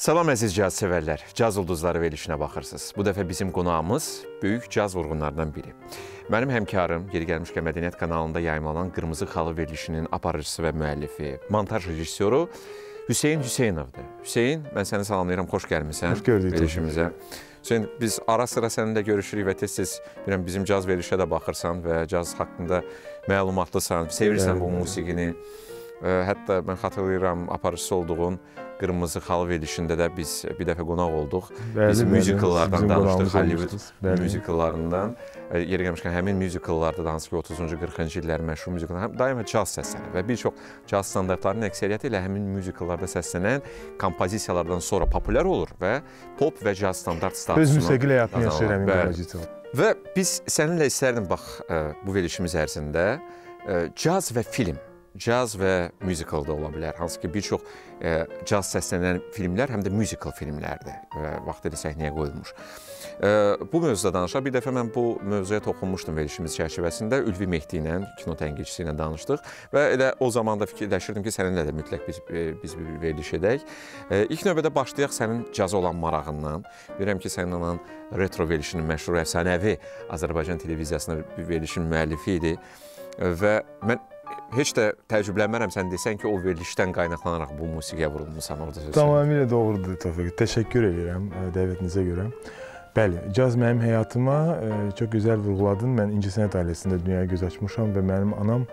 Salam əziz caz sevərlər, caz ulduzları verilişinə baxırsınız. Bu dəfə bizim qonağımız böyük caz vurğunlarından biri. Mənim həmkarım, yeri gəlmişkən Mədəniyyət kanalında yayımlanan Qırmızı Xalı verilişinin aparıcısı və müəllifi, montaj rejissoru Hüseyn Hüseynovdur. Hüseyn, mən səni salamlayıram, xoş gəlmişsən verilişimizə. Hüseyn, biz ara sıra səninlə görüşürük və tez-tez bizim caz verilişə də baxırsan və caz haqqında məlumatlısan, sevirsən bu musiqini. Hətta mən xatırlayıram aparıcısı olduğun Qırmızı Xal verilişində də biz bir dəfə qonaq olduq. Biz müzikallardan danışdıq, Hollywood müzikallarından. Yeri gəlmişkən, həmin müzikallarda danışıq 30-cu, 40-cı illər məşhur müzikallar, daima caz səslənir və bir çox caz standartlarının əksəriyyəti ilə həmin müzikallarda səslənən kompozisiyalardan sonra populyar olur və pop və caz standart statusunu öz müstəqil həyatını yaşayır həmin kompozisiyalar. Və biz səninlə istərdim, bax, bu verilişimiz ərzində caz və film, caz və müzikal da ola bilər, hansı ki bir çox caz səslənən filmlər həm də müzikal filmlərdir, vaxtı ilə səhnəyə qoyulmuş. Bu mövzuda danışaq, bir dəfə mən bu mövzuya toxunmuşdum verilişimiz çərçivəsində, Ülvi Məhdi ilə, kino tənqidçisi ilə danışdıq və elə o zaman da fikirləşirdim ki, səninlə də mütləq biz bir veriliş edək. İlk növbədə başlayaq sənin caza olan marağından, bilirəm ki, sənin olan retro verilişinin məşhur əfsanəvi Azərbaycan televiziyasında bir verilişin müəllifi idi və mən heç də təəccüblənmərəm, sən desən ki, o verilişdən qaynaqlanaraq bu musiqiyə vurulmuşsan orada sözsən. Tamamilə doğrudur, Tofiq. Təşəkkür edirəm dəvətinizə görə. Bəli, caz mənim həyatıma çox gözəl vurğuladın. Mən İncəsənət ailəsində dünyaya göz açmışam və mənim anam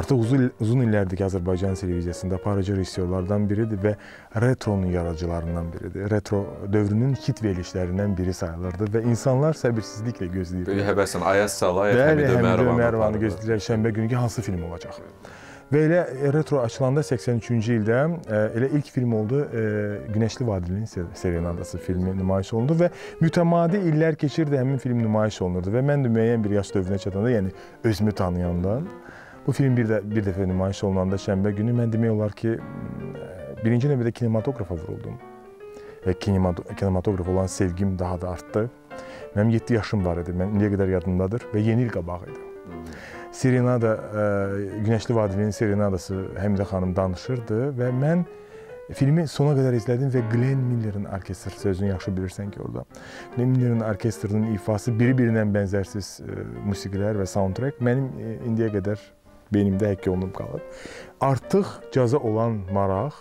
artıq uzun illərdir ki, Azərbaycan televiziyasında aparıcı rejissorlardan biridir və retronun yaradıcılarından biridir. Retro dövrünün hit verilişlərindən biri sayılırdı və insanlar səbirsizliklə gözləyir. Belə həbəsən, Ayaz Salayev, Həmid Ömərovanı gözləyirlər şənbə günü ki, hansı film olacaq? Və elə retro açılanda 83-cü ildə elə ilk film oldu Güneşli Vadinin Serinadası filmi nümayiş olundu və mütəmadi illər keçirdi həmin film nümayiş olunurdu və mən də müəyyən bir yaş dövrünə çatanda, yəni özümü tanıyandan bu film bir dəfə nümayiş olunanda şənbə günü mən demək olar ki, birinci növbədə kinematografa vuruldum və kinematografa olan sevgim daha da artdı. Mənim 7 yaşım var idi, mən indiyə qədər yadımdadır və yeni il qabağı idi. Serenada, Güneşli Vadinin Serinadası Həmidə xanım danışırdı və mən filmi sona qədər izlədim və Glenn Millerin orkestr, sözünü yaxşı bilirsən ki orada, Glenn Millerin orkestrinin ifası bir-birindən bənzərsiz musiqilər və soundtrack mənim indiyə qədər beynimdə həkk olunub qalır. Artıq caza olan maraq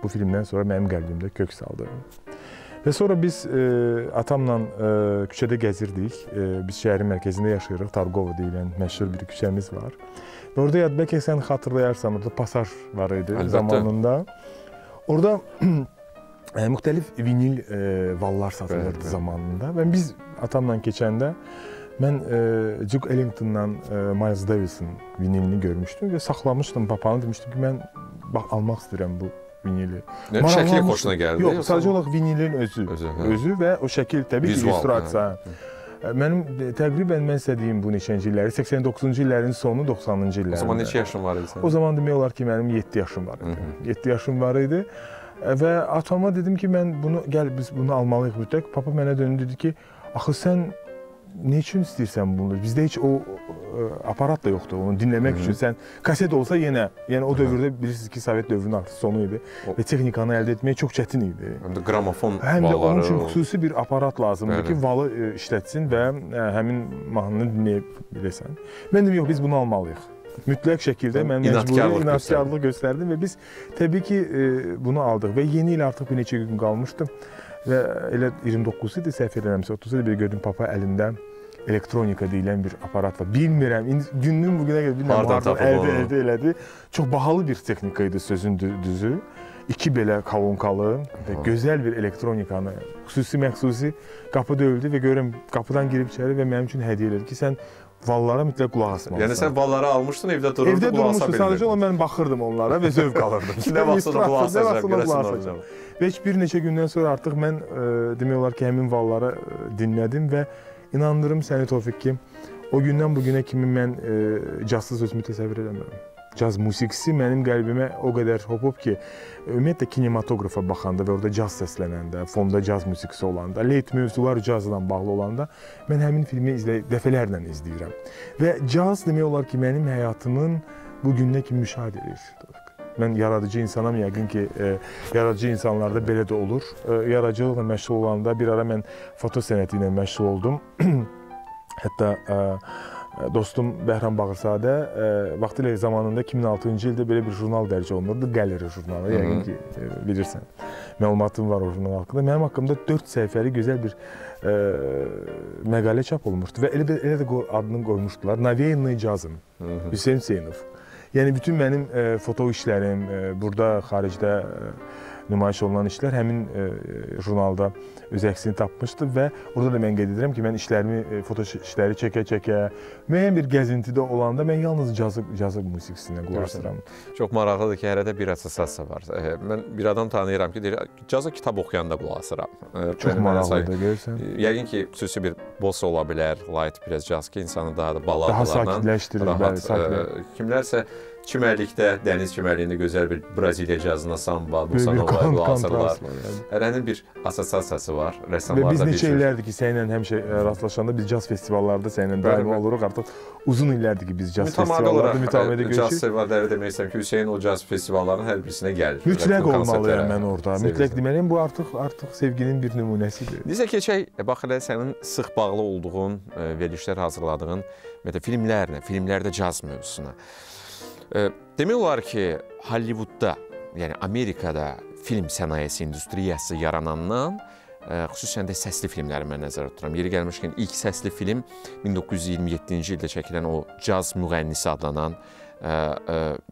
bu filmdən sonra mənim qəlbimdə kök saldı. Və sonra biz atamla küçədə gəzirdik, biz şəhərin mərkəzində yaşayırıq, Tarqova deyilən məşhur bir küçəmiz var. Və orada yad, bəlkə sən xatırlayarsan, orada pasar var idi zamanında. Orada müxtəlif vinil vallar satılırdı zamanında və biz atamla keçəndə mən Duke Ellingtonla Miles Davis'in vinilini görmüşdüm və saxlamışdım, papağını demişdim ki, mən almaq istəyirəm bu vinili. Şəkli xoşuna gəldi? Yox, sadəcə olaraq vinilin özü və o şəkil təbii ki, illüstrasiya. Mənim təqribən mən istədiyim bu neçənci illəri, 89-cu illərin sonu, 90-cı illərində. O zaman neçə yaşın var idi sən? O zaman demək olar ki, mənim 7 yaşım var idi. 7 yaşım var idi və atama dedim ki, gəl biz bunu almalıyıq mütləq. Papa mənə dönüb dedi ki, axı sən ne üçün istəyirsən bunu? Bizdə heç o aparat da yoxdur, onu dinləmək üçün sən kaset olsa yenə, yəni o dövrdə bilirsiniz ki, Sovet dövrünün artıq sonu idi və texnikanı əldə etmək çox çətin idi. Həm də qramofon valları. Həm də onun üçün xüsusi bir aparat lazımdır ki, valı işlətsin və həmin mahnını dinləyib biləsən. Mən deyim, yox, biz bunu almalıyıq. Mütləq şəkildə mən məcburi inatkarlıq göstərdim və biz təbii ki, bunu aldıq və yeni il artıq bir neçə gün qalmışdım. Və elə 29-u idi, səhv edəmsə, 30-u da bir gördüm papa əlində elektronika deyilən bir aparat var. Bilmirəm, günlüğün bugünə qədər bilmirəm, artıq əldə elədi. Çox bahalı bir texnika idi sözün düzü. İki belə kalonkalı və gözəl bir elektronikanı, xüsusi-məxsusi qapı dövüldü və görəm, qapıdan girib içəri və mənim üçün hədiyyə elədi ki, sən vallara mütləq qulaq asmalısın. Yəni sən vallara almışdın, evdə dururdu, qulaq asa bilmirdim. Sadəcə olaraq mən baxırdım onlara və zövq alırdım. Nə vaxtsa da qulaq asacaq, görəsən olacaq. Və heç bir neçə gündən sonra artıq mən demək olar ki, həmin vallara dinlədim və inandırım səni Tofiq ki, o gündən bu günə kimi mən cazsız özümü təsəvvür edəmirəm. Caz musiqisi mənim qəlbimə o qədər hopub ki, ümumiyyətlə kinematografa baxanda və orada caz səslənəndə, fonda caz musiqisi olanda, leyt mövzular cazla bağlı olanda mən həmin filmi dəfələrlə izləyirəm. Və caz demək olar ki, mənim həyatımın bugününə kimi müşahidə edir. Mən yaradıcı insanam, yəqin ki, yaradıcı insanlarda belə də olur. Yaradıcılıqla məşğul olanda bir ara mən foto sənəti ilə məşğul oldum. Hətta dostum Bəhran Bağırsadə vaxtilə zamanında 2006-cı ildə belə bir jurnal dərc olunurdu, Gallery jurnalı, yəqin ki, bilirsən. Məlumatım var o jurnal haqqında. Mənim haqqımda 4 səhifəli gözəl bir məqalə çap olmuşdu və elə də adını qoymuşdular, Naviyenli Cazım, Hüseyn Hüseynov. Yəni, bütün mənim foto işlərim, burada, xaricdə nümayiş olunan işlər həmin jurnalda öz əksini tapmışdı və orada da mən qeyd edirəm ki, mən işlərimi, foto işləri çəkə-çəkə, müəyyən bir gəzintidə olanda mən yalnız cazı musiqisində qulaq asıram. Çox maraqlıdır ki, hərədə bir assosiasiya var. Mən bir adam tanıyıram ki, cazı kitab oxuyanda qulaq asıram. Çox maraqlıdır, görürsən. Yəqin ki, xüsusi bir bossa ola bilər, light biraz caz ki, insanı daha da baladlarla, kimlərsə çimərlikdə, dəniz çimərliyində gözəl bir Braziliya cazına samba, musanova, qulaqsarlar. Hərənin bir asasasası var. Və biz neçə illərdir ki, səninlə həmişə rastlaşanda biz caz festivallarda səninlə daim oluruq. Artıq uzun illərdir ki, biz caz festivallarda mütəmədə görüşürük. Caz festivalları demək istəyəm ki, Hüseyin o caz festivallarının hər birisində gəlir. Mütləq olmalıyam mən orada. Mütləq deməliyim, bu artıq sevginin bir nümunəsidir. Necə keçək, bax elə sənin sıx bağlı olduğun, verilişlər hazırladığın filmlərdə caz mövzusuna. Demək olar ki, Hollywoodda, yəni Amerikada film sənayesi, industriyası yaranandan, xüsusən də səsli filmləri mən nəzərə tuturam. Yeri gəlmişkən, ilk səsli film 1927-ci ildə çəkilən o caz müğənnisi adlanan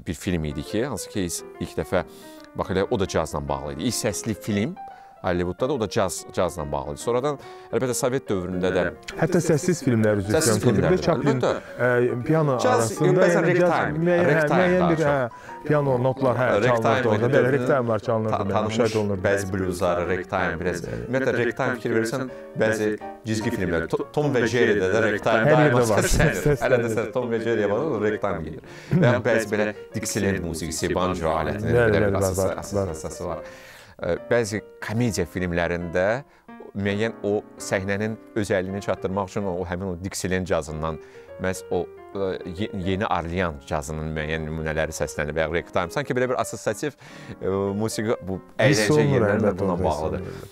bir film idi ki, hansı ki, ilk dəfə, bax elə, o da cazla bağlı idi. İlk səsli film Hollywoodda da o da cazla bağlıydı. Sonradan, əlbəttə, Sovet dövründə də... Hətta səssiz filmlər üzrə filmlər, Chaplin piyano arasında... Ragtime daha çox. Piyano notlar çalınırdı orada, belə ragtime'lar çalınırdı, müşahidə olunurdu. Bəzi bluzları, ragtime biraz... Ümumiyyətlə, ragtime fikir verirsən, bəzi cizgi filmlər. Tom ve Jerry'də də ragtime daima səslənir. Hələ də sən Tom ve Jerry'yə baxır, ragtime gelir. Və bəzi belə diksilənd musiqisi, banjo alətinin belə bir asası var. Bəzi komediya filmlərində müəyyən o səhnənin özəlliyini çatdırmaq üçün həmin o diksilen cazından, məhz o Yeni Orlean cazının müəyyən nümunələri səslənir və ya ragtime. Sanki belə bir assosiativ musiqi, bu əyləncə yerlərlə buna bağlıdır.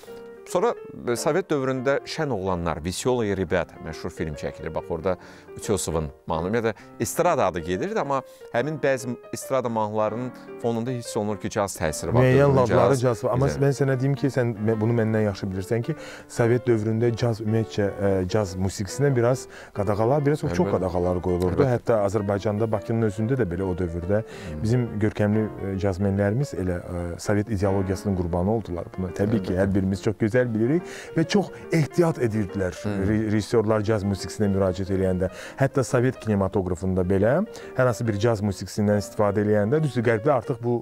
Sonra Sovet dövründə Şən oğlanlar, Visiolo Eribət məşhur film çəkilir. Bax, orada Utyosovun mahnı, ya da estrada adı gedirdi, amma həmin bəzi estrada mahnılarının fonunda hiss olunur ki, caz təsiri var. Müəyyən ladları caz var, amma mən sənə deyim ki, sən bunu məndən yaxşı bilirsən ki, Sovet dövründə caz, ümumiyyətcə, caz musiqisinə biraz qadağalar, biraz çox qadağalar qoyulurdu. Hətta Azərbaycanda, Bakının özündə də belə o dövrdə bizim görkəmli cazmenlərimiz elə Sovet ideologiyasının qurbanı oldular. Təbii ki, hər birimiz çox gözəl bilirik və çox ehtiyat edirdilər rejissorlar caz musiqisinə müraciət eləyəndə. Hətta Sovet kinematografında belə hər hansı bir caz musiqisindən istifadə eləyəndə, düzdür, qərbdə artıq bu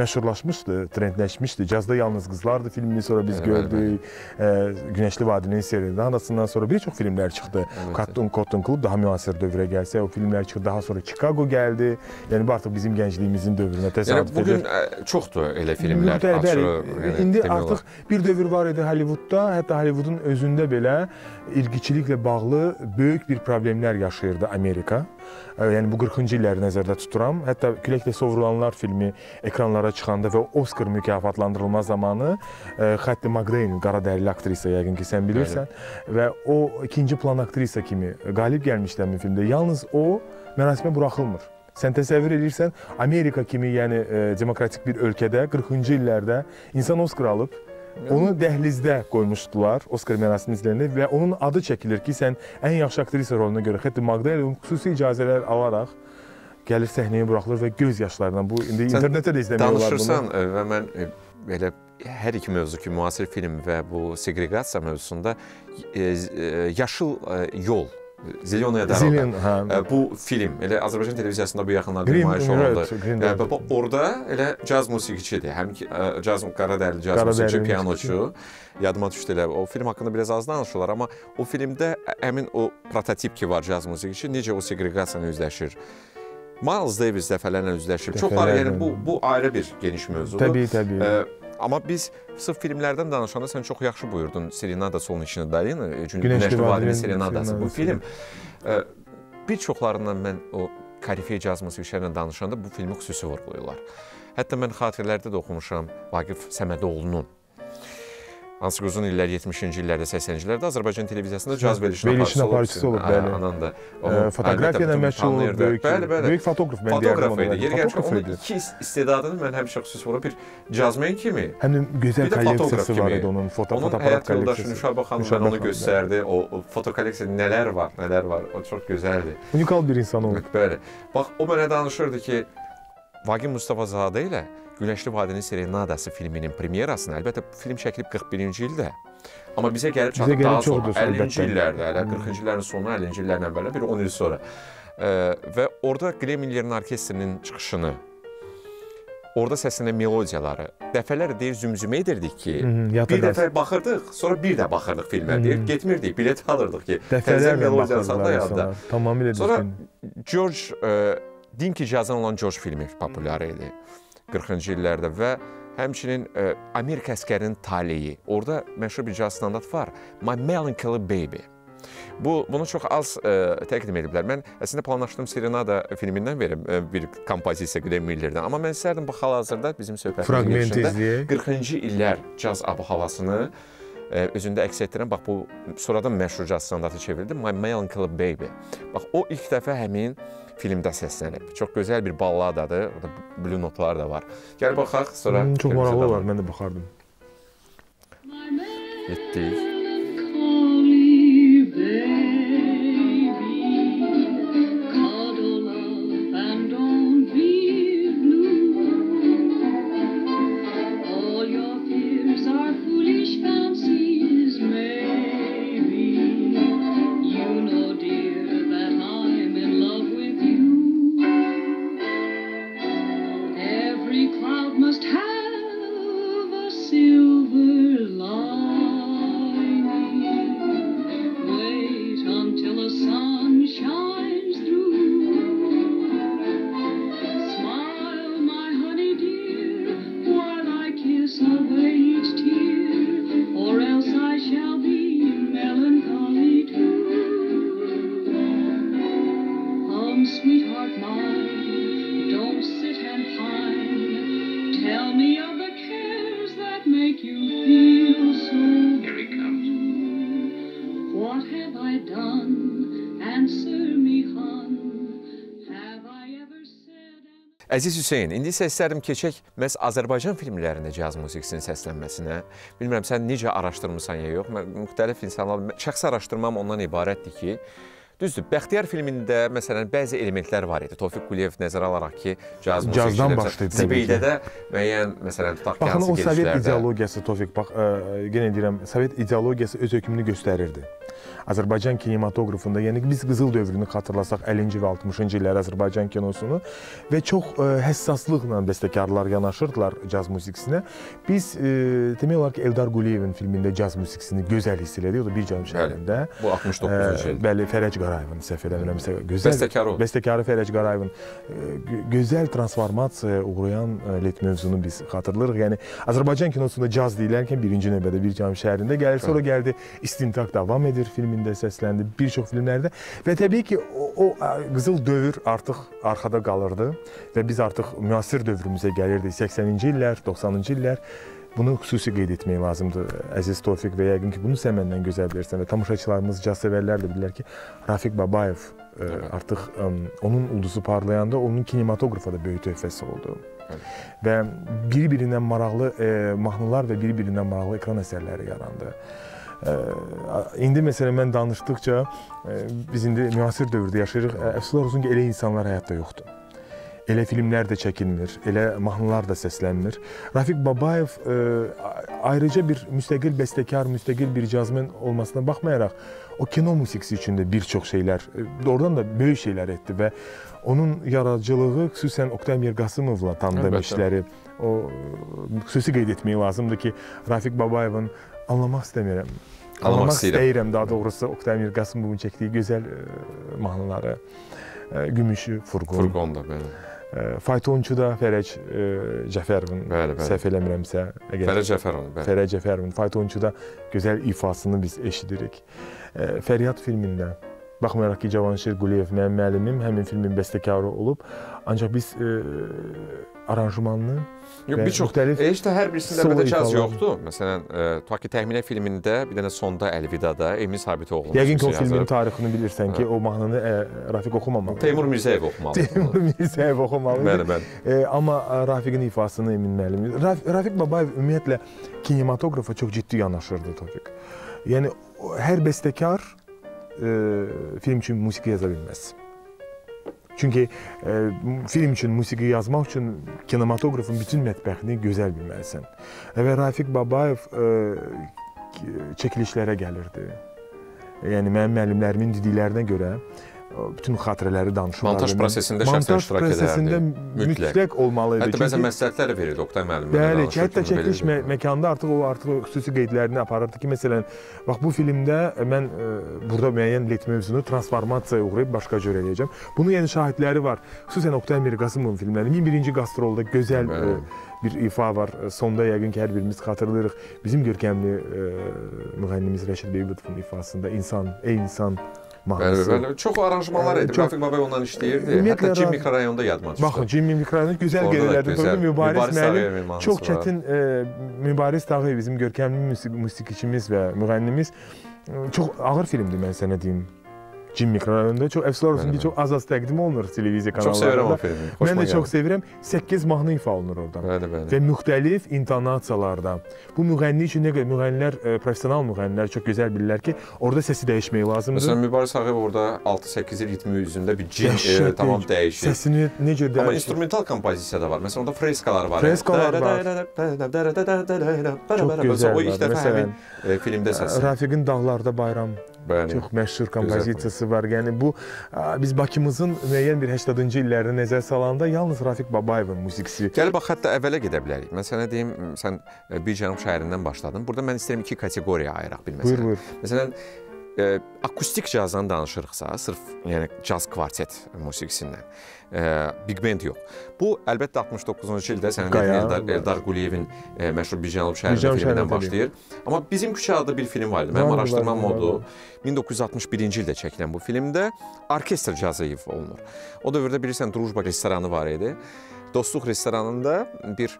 məşhurlaşmışdı, trendləşmişdi. Cazda yalnız qızlardı filmini sonra biz gördük. Güneşli Vadinin Serinadasından sonra bir çox filmlər çıxdı. Cotton Club daha müasir dövrə gəlsə, o filmlər çıxdı. Daha sonra Chicago gəldi. Yəni, bu artıq bizim gəncliyimizin dövrünə təsadüf edir. Bugün çoxdur elə filmlər. İndi artıq bir dövr var idi Hollywoodda, hətta Hollywoodun özündə belə irqiçiliklə bağlı böyük bir problemlər yaşayırdı Amerika. Yəni, bu 40-cı illəri nəzərdə tuturam. Hətta Küləklə Sovrulanlar filmi ekranlara çıxanda və Oscar mükafatlandırılma zamanı Hetti McDaniel, qara dərili aktrisa, yəqin ki, sən bilirsən. Və o, ikinci plan aktrisa kimi qalib gəlmişdi həmin filmdə. Yalnız o, mərasimə buraxılmır. Sən təsəvvür edirsən, Amerika kimi, yəni demokratik bir ölkədə 40-cı illərdə insan Oscar alıb, onu dəhlizdə qoymuşdular Oscar mərasimi izləyəndə və onun adı çəkilir ki, sən ən yaxşı aktrisa roluna görə Hetti McDaniel xüsusi icazələr alaraq gəlir səhnəyə buraxılır və göz yaşlarından bu, indi internetdə də izləmək olar bunu. Danışırsan və mən belə hər iki mövzu ki, müasir film və bu segregasiya mövzusunda Yaşıl Yol, Zilyonya Daroda. Bu film, elə Azərbaycan televiziyasında bu yaxınlarda nümayiş olundu. Orada elə caz musiqiçidir. Həm ki, qara dərli caz musiqiçi, piyanoçu. Yadıma düşdü elə. O film haqqında biraz az danışırlar, amma o filmdə əmin o prototip ki var caz musiqiçi, necə o segregasiyanı üzləşir. Miles Davis dəfələrlə üzləşir. Çoxlar, yəni bu ayrı bir geniş mövzudur. Təbii, təbii. Amma biz sırf filmlərdən danışanda sən çox yaxşı buyurdun, Serinadas onun içində Dalin, Güneşli Vadinin Serinadası bu film. Bir çoxlarından mən o korifey caz musiqişlərlə danışanda bu filmi xüsusi vurğulayırlar. Hətta mən xatirələrdə də oxumuşam Vagif Səmədoğlunun. Hansı ki, uzun illər 70-ci illərdə, 80-ci illərdə Azərbaycan televiziyasında caz verilişinin aparıcısı olub, bəli. Fotoqrafiya ilə məşğul olub, böyük fotoqraf, mən deyərdim ona. Yer gəlmişə, onun iki istedadını mən həmişə xüsusi vurub, bir cazmen kimi, həm də gözəl kolleksiyası var idi onun, fotoaparat kolleksiyası. Onun həyat yoldaşı Nüşabə xanım mən onu göstərdi, o fotokolleksiyada nələr var, nələr var, o çox gözəldir. Unikal bir insan olub. Bəli, bax, o mənə danışırdı ki, Vaqif Mustafazadə ilə Güneşli Vadinin Serinadası filminin premyerasını, əlbəttə film çəkilib 41-ci ildə, amma bizə gəlib çatıb daha sonra 50-ci illərdə, 40-cı illərin sonu, 50-ci illərin əvvələ, bir 10 il sonra. Və orada Glenn Millerin orkestrinin çıxışını, orada səslənən melodiyaları, dəfələr deyir, zümzümə edirdik ki, bir dəfə baxırdıq, sonra bir də baxırdıq filmə, deyir, getmirdik, bilet alırdıq ki, təzə melodiyanı yadda. Sonra George, Dinki cazan olan George filmi populyar idi 40-cı illərdə və həmçinin Amerika əskərinin taleyi. Orada məşhur bir caz standart var, My Melancholy Baby. Bunu çox az təqdim ediblər. Mən əslində planlaşdığım Serenada filmindən verim bir kompozisiya Glenn Millerdən. Amma mən istərdim bu hal-hazırda bizim söhbətimizin içində 40-cı illər caz ab-havasını özündə əks etdirən, bax, bu sonradan məşhur caz standartı çevrildi, My Melancholy Baby. Bax, o ilk dəfə həmin filmdə səslənib. Çox gözəl bir balladadır, blü notlar da var. Gəl baxaq, sonra... Çox maraqlı var, mən də baxardım. Getdik. Əziz Hüseyin, indi isə istərdim keçək məhz Azərbaycan filmlərində caz musiqisinin səslənməsinə. Bilmirəm, sən necə araşdırmısan ya yox, müxtəlif insanlar, şəxsi araşdırmam ondan ibarətdir ki, düzdür, Bəxtiyar filmində, məsələn, bəzi elementlər var idi. Tofiq Quliyev nəzərə alaraq ki, caz musiqisində, Zibeydə də müəyyən, məsələn, tutaq ki, hansı gedişlərdə. Baxın, o Sovet ideologiyası, Tofiq, bax, yenə deyirəm, Sovet ideologiyası öz hökmünü göstərirdi. Azərbaycan kinematografında, yəni biz qızıl dövrünü xatırlasaq 50-ci və 60-cı illər Azərbaycan kinosunu və çox həssaslıqla bəstəkarlar yanaşırdılar caz musiqisinə. Biz demək olar ki, Eldar Guliyevin filmində caz musiqisini gözəl hiss elədik, o da bir canım şəhərində. Bu 69-cu ildir. Bəli, Fərəc Qarayvın, səhv eləmirəmsə, gözəl, bəstəkarı Fərəc Qarayvın gözəl transformasiyaya uğrayan mövzunu biz xatırlarıq. Yəni, Azərbaycan kinosunda caz deyilərkən birinci növbədə bir canım şəhərində gəlir, sonra gəldi İstintak davam edir filmin də səsləndi, bir çox filmlərdə və təbii ki, o qızıl dövr artıq arxada qalırdı və biz artıq müasir dövrümüzə gəlirdik, 80-ci illər, 90-cı illər. Bunu xüsusi qeyd etmək lazımdır, əziz Tofiq, və yəqin ki, bunu sən məndən gözəl bilirsən və tamaşaçılarımız, caz sevərlər də bilirlər ki, Rafiq Babayev artıq onun ulduzu parlayanda onun kinematografada böyük töhfəsi oldu və bir-birindən maraqlı mahnılar və bir-birindən maraqlı ekran əsərləri yarandı. İndi məsələn, mən danışdıqca, biz indi müasir dövrdə yaşayırıq, əfsuslar olsun ki, elə insanlar həyatda yoxdur. Elə filmlər də çəkilmir, elə mahnılar da səslənmir. Rafiq Babayev ayrıca bir müstəqil bəstəkar, müstəqil bir cazmen olmasına baxmayaraq, o kino musiqisi üçün də bir çox şeylər, oradan da böyük şeylər etdi və onun yaradıcılığı, xüsusən Oqtay Mirqasımovla tanıdığım işləri, xüsusi qeyd etmək lazımdır ki, Rafiq Babayevin anlamaq istəmirəm. Anlamaq istəyirəm, daha doğrusu Oqtay Mirqasımovun çəkdiyi gözəl mahnıları, Gümüşü, Furqon, Faytonçu da Fərəc Cəfərovun, səhv eləmirəmsə, Fərəc Cəfərovun, Faytonçu da gözəl ifasını biz eşidirik. Fəryad filmində Baxmayaraq ki, Cavanşir Quliyev mənim müəllimim, həmin filmin bəstəkarı olub. Ancaq biz aranjumanını və müxtəlif... Heç də hər birisində bədəkaz yoxdur. Məsələn, tutaq ki, Təhminə filmində, bir dənə sonda Əlvidada Emin Sabitoğlu. Yəqin ki, o filmin tarixini bilirsən ki, o mahnını Rafiq oxumamalıdır. Teymur Müzəyəv oxumalıdır. Teymur Müzəyəv oxumalıdır. Bəli. Amma Rafiqin ifasını Emin müəllim. Rafiq Babayev ümumiyyətlə kinematografa çox ciddi yanaşırdı Tofiq. Yəni, hər bəstəkar film üçün musiqi yaza bilməz. Çünki film üçün, musiqi yazmaq üçün kinematografın bütün mətbəxini gözəl bilməlisən. Və Rafiq Babayev çəkilişlərə gəlirdi. Yəni, mənim müəllimlərimin dediklərinə görə bütün xatirələri danışmalardı. Montaj prosesində şəxsən iştirak edərdi. Mütləq olmalıydı. Hətta bəzən məsləhətlər verirdi Oqtay müəllimə. Bəli, hətta çəkiliş məkanda artıq o xüsusi qeydlərini aparırdı ki, məsələn, bax bu filmdə mən burada müəyyən let mövzunu transformasiyaya uğrayıb başqa cür eləyəcəm. Bunun yəni şahidləri var. Xüsusən Oqtay Mirqasımovun filmləri. 1001-ci qastrolda gözəl bir ifa var. Sonda yəqin ki, hər birimiz xatırlayırıq. Bizim görkəmli müğənnimiz Rəşid Beybutovun ifasında İnsan, ey insan mağazası. Çox aranjmanlar edib. Rafiq Babayev ondan işləyirdi. Hətta CİM mikrorayonda yadmaq çıxdı. Baxın, CİM mikrorayonda gözəl qeydlədi. Mübariz müəllim, çox çətin Mübariz Tağıyev, bizim görkəmli musiqiçimiz və müğənnimiz. Çox ağır filmdir, mən sənə deyim. CİM mikrorayonda. Çox əfsuslar olsun ki, çox az-az təqdim olunur televiziya kanallarında. Çox sevirəm o filmi. Mən də çox sevirəm. 8 mahnı ifa olunur oradan. Və müxtəlif intonasiyalarda. Bu müğənni üçün nə qədər müğənnilər, profesional müğənnilər çox gözəl bilirlər ki, orada səsi dəyişmək lazımdır. Məsələn, Mübariz Ağayev orada 6-8 ritmi üzründə bir CİM tamam dəyişir. Səsini necə dəyişir? Amma instrumental kompozisiya da var. Məsələn, orada freskalar var. Freskalar var. Çox gözəl. Çox məşhur kompozisiyası var. Yəni, bu, biz Bakımızın müəyyən bir 80-cı illərini nəzər salanda yalnız Rafiq Babayevin musiqisi. Gəl, bax, hətta əvvələ gedə bilərik. Mən sənə deyim, sən bir cənub şəhərindən başladın. Burada mən istəyirəm iki kateqoriya ayıraq bilməsəm. Buyur, buyur. Məsələn, akustik cazdan danışırıqsa, sırf caz kvartet musiqisindən, big band yox. Bu, əlbəttə 69-cu ildə sənə deyil, Eldar Guliyevin məşhur Bir Cənub şəhərində filmindən başlayır. Amma Bizim Küçə adlı bir film var idi, mənim araşdırmam odur. 1961-ci ildə çəkilən bu filmdə orkestr cazı ifa olunur. O dövrdə bilirsən, Drujba restoranı var idi. Dostluq restoranında bir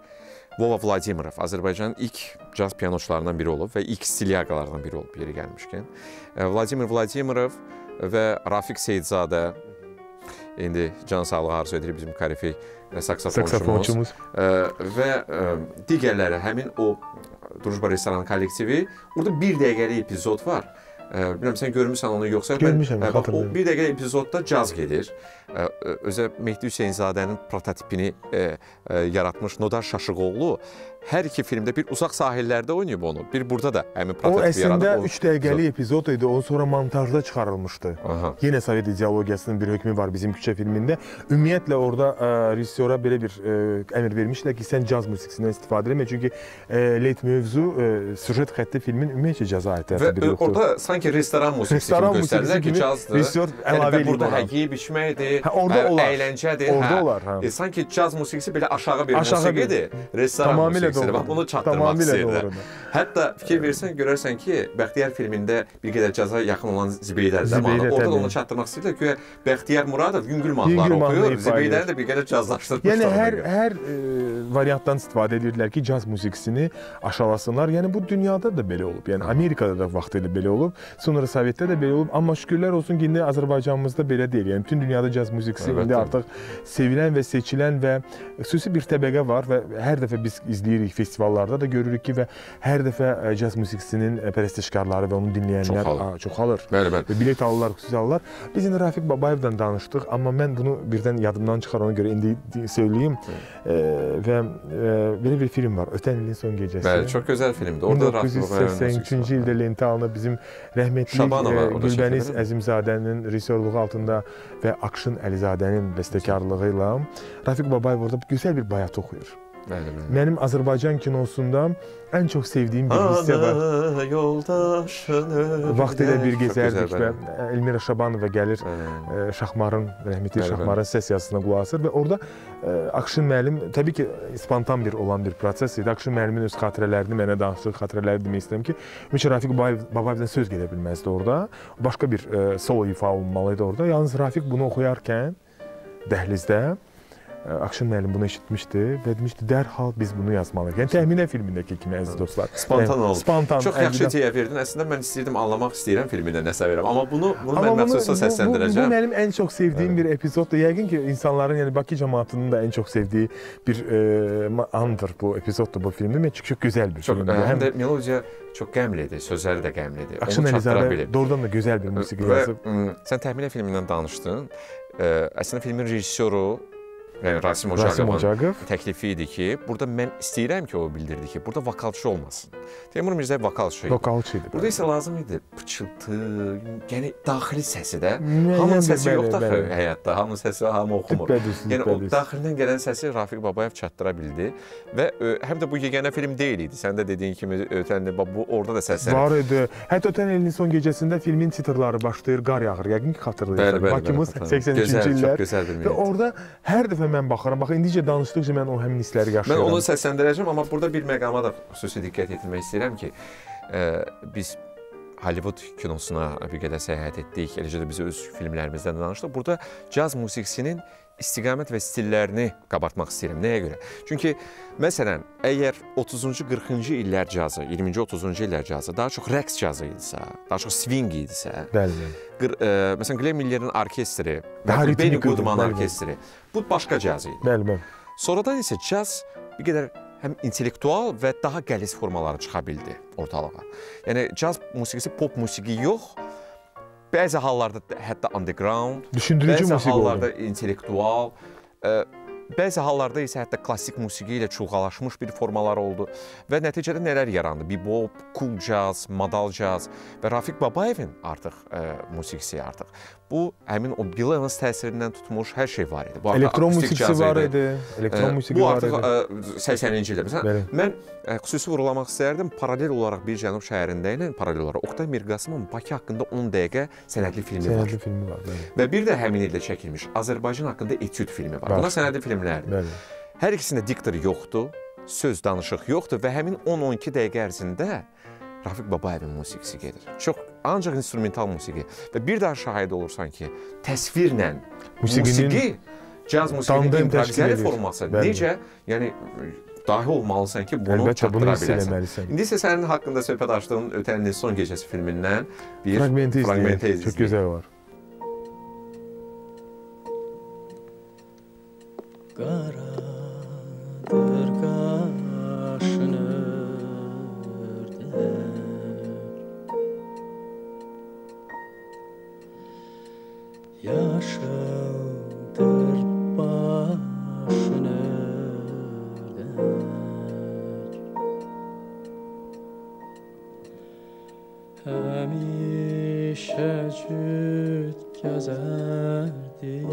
Vova Vladimirov, Azərbaycanın ilk caz piyanoçularından biri olub və ilk stilyaqalardan biri olub yeri gəlmişkən. Vladimir Vladimirov və Rafiq Seyidzadə, indi can sağlığı arzu edir bizim karifi saksafonçumuz və digərləri, həmin o Drujba restoranın kollektivi, orada bir dəqiqəli epizod var. Bilməm, sən görmüsən onu yoxsa? Görmüşəm, xatırlayın. Bir dəqiqə epizodda caz gedir. Özə Mehdi Hüseynzadənin prototipini yaratmış Nodar Şaşıqoğlu hər iki filmdə bir uzaq sahillərdə oynayıb onu. Bir burada da həmin prototipi yaradıb. O, əslində, 3 dəqiqəli epizod idi. Onu sonra montajda çıxarılmışdı. Yenə Sovet ideologiyasının bir hökmü var Bizim Küçə filmində. Ümumiyyətlə, orada rejissora belə bir əmir vermişlər ki, sən caz musiqisindən istifadə eləmək. Çünki leyt mövzu, süjet xətti filmin ümumiyyətlə caza aiddir. Ki restoran musiqisi kimi göstərilir ki, cazdır. Burada həqiq biçməkdir, əyləncədir. Sanki caz musiqisi belə aşağı bir musiqidir, restoran musiqisidir. Bax, bunu çatdırmaq istəyirlər. Hətta fikir versən, görərsən ki, Bəxtiyar filmində bir qədər caza yaxın olan Zibeydə zamanı. Orada da onu çatdırmaq istəyirlər ki, Bəxtiyar Muradov yüngül mahnıları oxuyur, Zibeydəni də bir qədər cazlaşdırmışlar. Yəni, hər variantdan istifadə edirlər ki, caz musiqisini aşağılasınlar. Yəni, bu dünyada da belə olub. Yəni, Amerikada da vaxt elə belə olub. Sonra Sovetdə də belə olub, amma şükürlər olsun ki, indi Azərbaycanımızda belə deyil. Yəni, bütün dünyada caz musiqisi indi artıq sevilən və seçilən və xüsusi bir təbəqə var və hər dəfə biz izləyirik festivallarda da görürük ki, və hər dəfə caz musiqisinin pərəstişkarları və onu dinləyənlər çoxalır. Bilet alırlar, xüsusi alırlar. Biz indi Rafiq Babayevdən danışdıq, amma mən bunu birdən yadımdan çıxar, ona görə indi söyləyim. Və belə bir film var, Ötən ilin son gecəsi. Bəli, çox gözəl filmdir. 1983-cü ildə lentə alınıb bizim rəhmətli Gülbəniz Əzimzadənin rejissorluğu altında və Akşın Əlizadənin bəstəkarlığı ilə Rafiq Babayev orada gözəl bir bayat oxuyur. Mənim Azərbaycan kinosunda ən çox sevdiyim bir hissə var. Vaxt elə bir gezərdik və Elmira Şabanova gəlir, Şahmarın, rəhmətli Şahmarın səs yazısına qulaq asır və orada Akşin müəllim, təbii ki, spontan olan bir proses idi. Akşin müəllimin öz xatirələrini mənə danışır, xatirələri demək istəyirəm ki, ümumiyyətlə Rafiq Babayevdən söz gedə bilməzdi orada. Başqa bir solo ifa olunmalıydı orada. Yalnız Rafiq bunu oxuyarkən dəhlizdə Akşin müəllim bunu eşitmişdi və demişdi, dərhal biz bunu yazmalıyıq. Yəni, Təminə filmindəki kimi, əziz dostlar. Spontan oldu. Çox yaxşı ideya verdin. Əslində, mən istəyirdim, anlamaq istəyirəm filmində nəsə verəm. Amma bunu mən məxsusla səsləndirəcəm. Bu, mənim ən çox sevdiyim bir epizoddur. Yəqin ki, insanların, yəni, Bakı cəmatının da ən çox sevdiyi bir andır bu epizoddur, bu filmdir. Mən çox gözəl bir filmdir. Həm də melodiya çox qəmlidir, sözləri də qəmlidir. Akşin Əlizadə doğrudan da gözəl bir musiqi yazıb. Sən Təminə filmindən danışdın. Əslində, filmin rejissoru Rasim Ocaqovun təklifi idi ki, burada mən istəyirəm ki, o bildirdi ki, burada vokalçı olmasın. Teymur Müzəyəv vokalçı idi. Burada isə lazım idi pıçıltı, yəni daxili səsi də. Hamının səsi yoxdur həyatda, hamının səsi hamı oxumur. Yəni, o daxilindən gələn səsi Rafiq Babayev çatdıra bildi və həm də bu yeganə film deyil idi. Sən də dediyin kimi, orada da səslənir. Var idi. Hətta Ötən ilin son gecəsində filmin titrləri başlayır, qar yağır, yəqin ki, xatırlayırsan. Bakımız 83-cü illər. Mən baxıram, bax, indicə danışdıqca mən o həmin hissləri yaşayıram. Mən onu səsləndirəcəm, amma burada bir məqama da xüsusi diqqət yetirmək istəyirəm ki, biz Hollywood kinosuna bir qədər səyahət etdik, eləcə də biz öz filmlərimizdən danışdıq. Burada caz musiqisinin istiqamət və stillərini qabartmaq istəyirəm. Nəyə görə? Çünki, məsələn, əgər 30-cu, 40-cı illər cazı, 20-ci, 30-cu illər cazı daha çox rəqs cazı idisə, daha çox swing idisə, məsələn, Glenn Millerin orkestri, Benny Goodman orkestri, bu başqa cazı idi. Sonradan isə caz bir qədər həm intellektual və daha qəliz formaları çıxa bildi ortalığa. Yəni, caz musiqisi pop musiqi yox, bəzi hallarda hətta underground, bəzi hallarda intellektual, bəzi hallarda isə hətta klassik musiqi ilə çulğalaşmış bir formalar oldu və nəticədə nələr yarandı? Bebop, cool jazz, madal jazz və Rafiq Babayevin artıq musiqisi artıq. Bu, həmin o Bill Evans təsirindən tutmuş hər şey var idi. Elektron musiqisi var idi. Bu artıq 80-ci ildə. Məsələn, mən xüsusi vurulamaq istəyərdim, paralel olaraq bir cənub şəhərində ilə paralel olaraq Oqtay Mirqasımovun Bakı haqqında 10 dəqiqə sənədli filmi var. Sənədli filmi var. Və bir də həmin ildə çəkilmiş Azərbaycan haqqında etüd filmi var. Buna sənədli filmlərdir. Hər ikisində diktor yoxdur, söz danışıq yoxdur və həmin 10-12 dəqiqə ərzində Rafiq Babayevin musiqisi gedir. Çox, ancaq instrumental musiqi. Və bir daha şahid olursan ki, təsvirlə musiqi, caz musiqinin improvizasiya forması necə, yəni, dahi olmalısan ki, bunu çatdıra biləsən. İndi isə sənin haqqında söhbət açdığın Ötən ilin son gecəsi filmindən bir fragmenti izləyir. Çox gözəl var. Qaradır qaşını yaşıldır başını həmişə cüt gəzərdim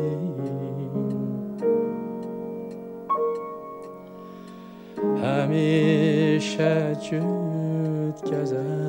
həmişə cüt gəzərdim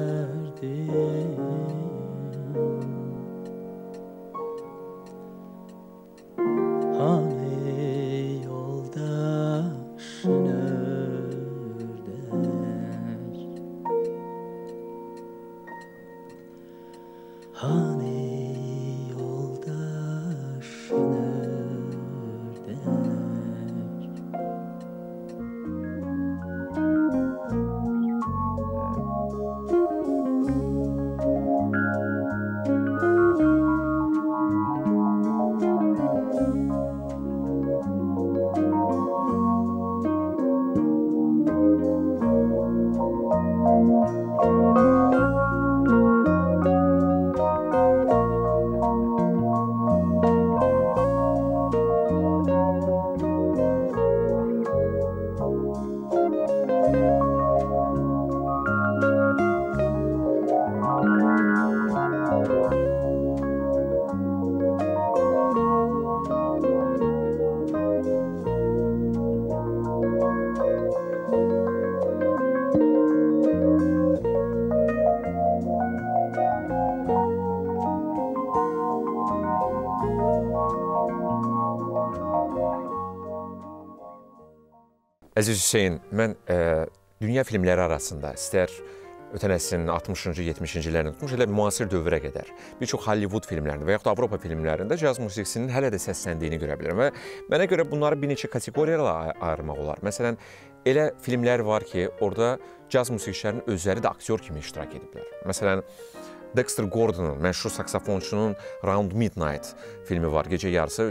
Əziz Hüseyin, mən dünya filmləri arasında, istər ötən əsrinin 60-cı, 70-ci illərində tutmuş, elə müasir dövrə qədər bir çox Hollywood filmlərində və yaxud da Avropa filmlərində caz musiqisinin hələ də səsləndiyini görə bilirim. Və mənə görə bunları bir neçə kateqoriyayla ayırmaq olar. Məsələn, elə filmlər var ki, orada caz musiqiçilərinin özləri də aktyor kimi iştirak ediblər. Məsələn, Dexter Gordon'un, məşhur saksafonçunun Round Midnight filmi var, gecə yarısı,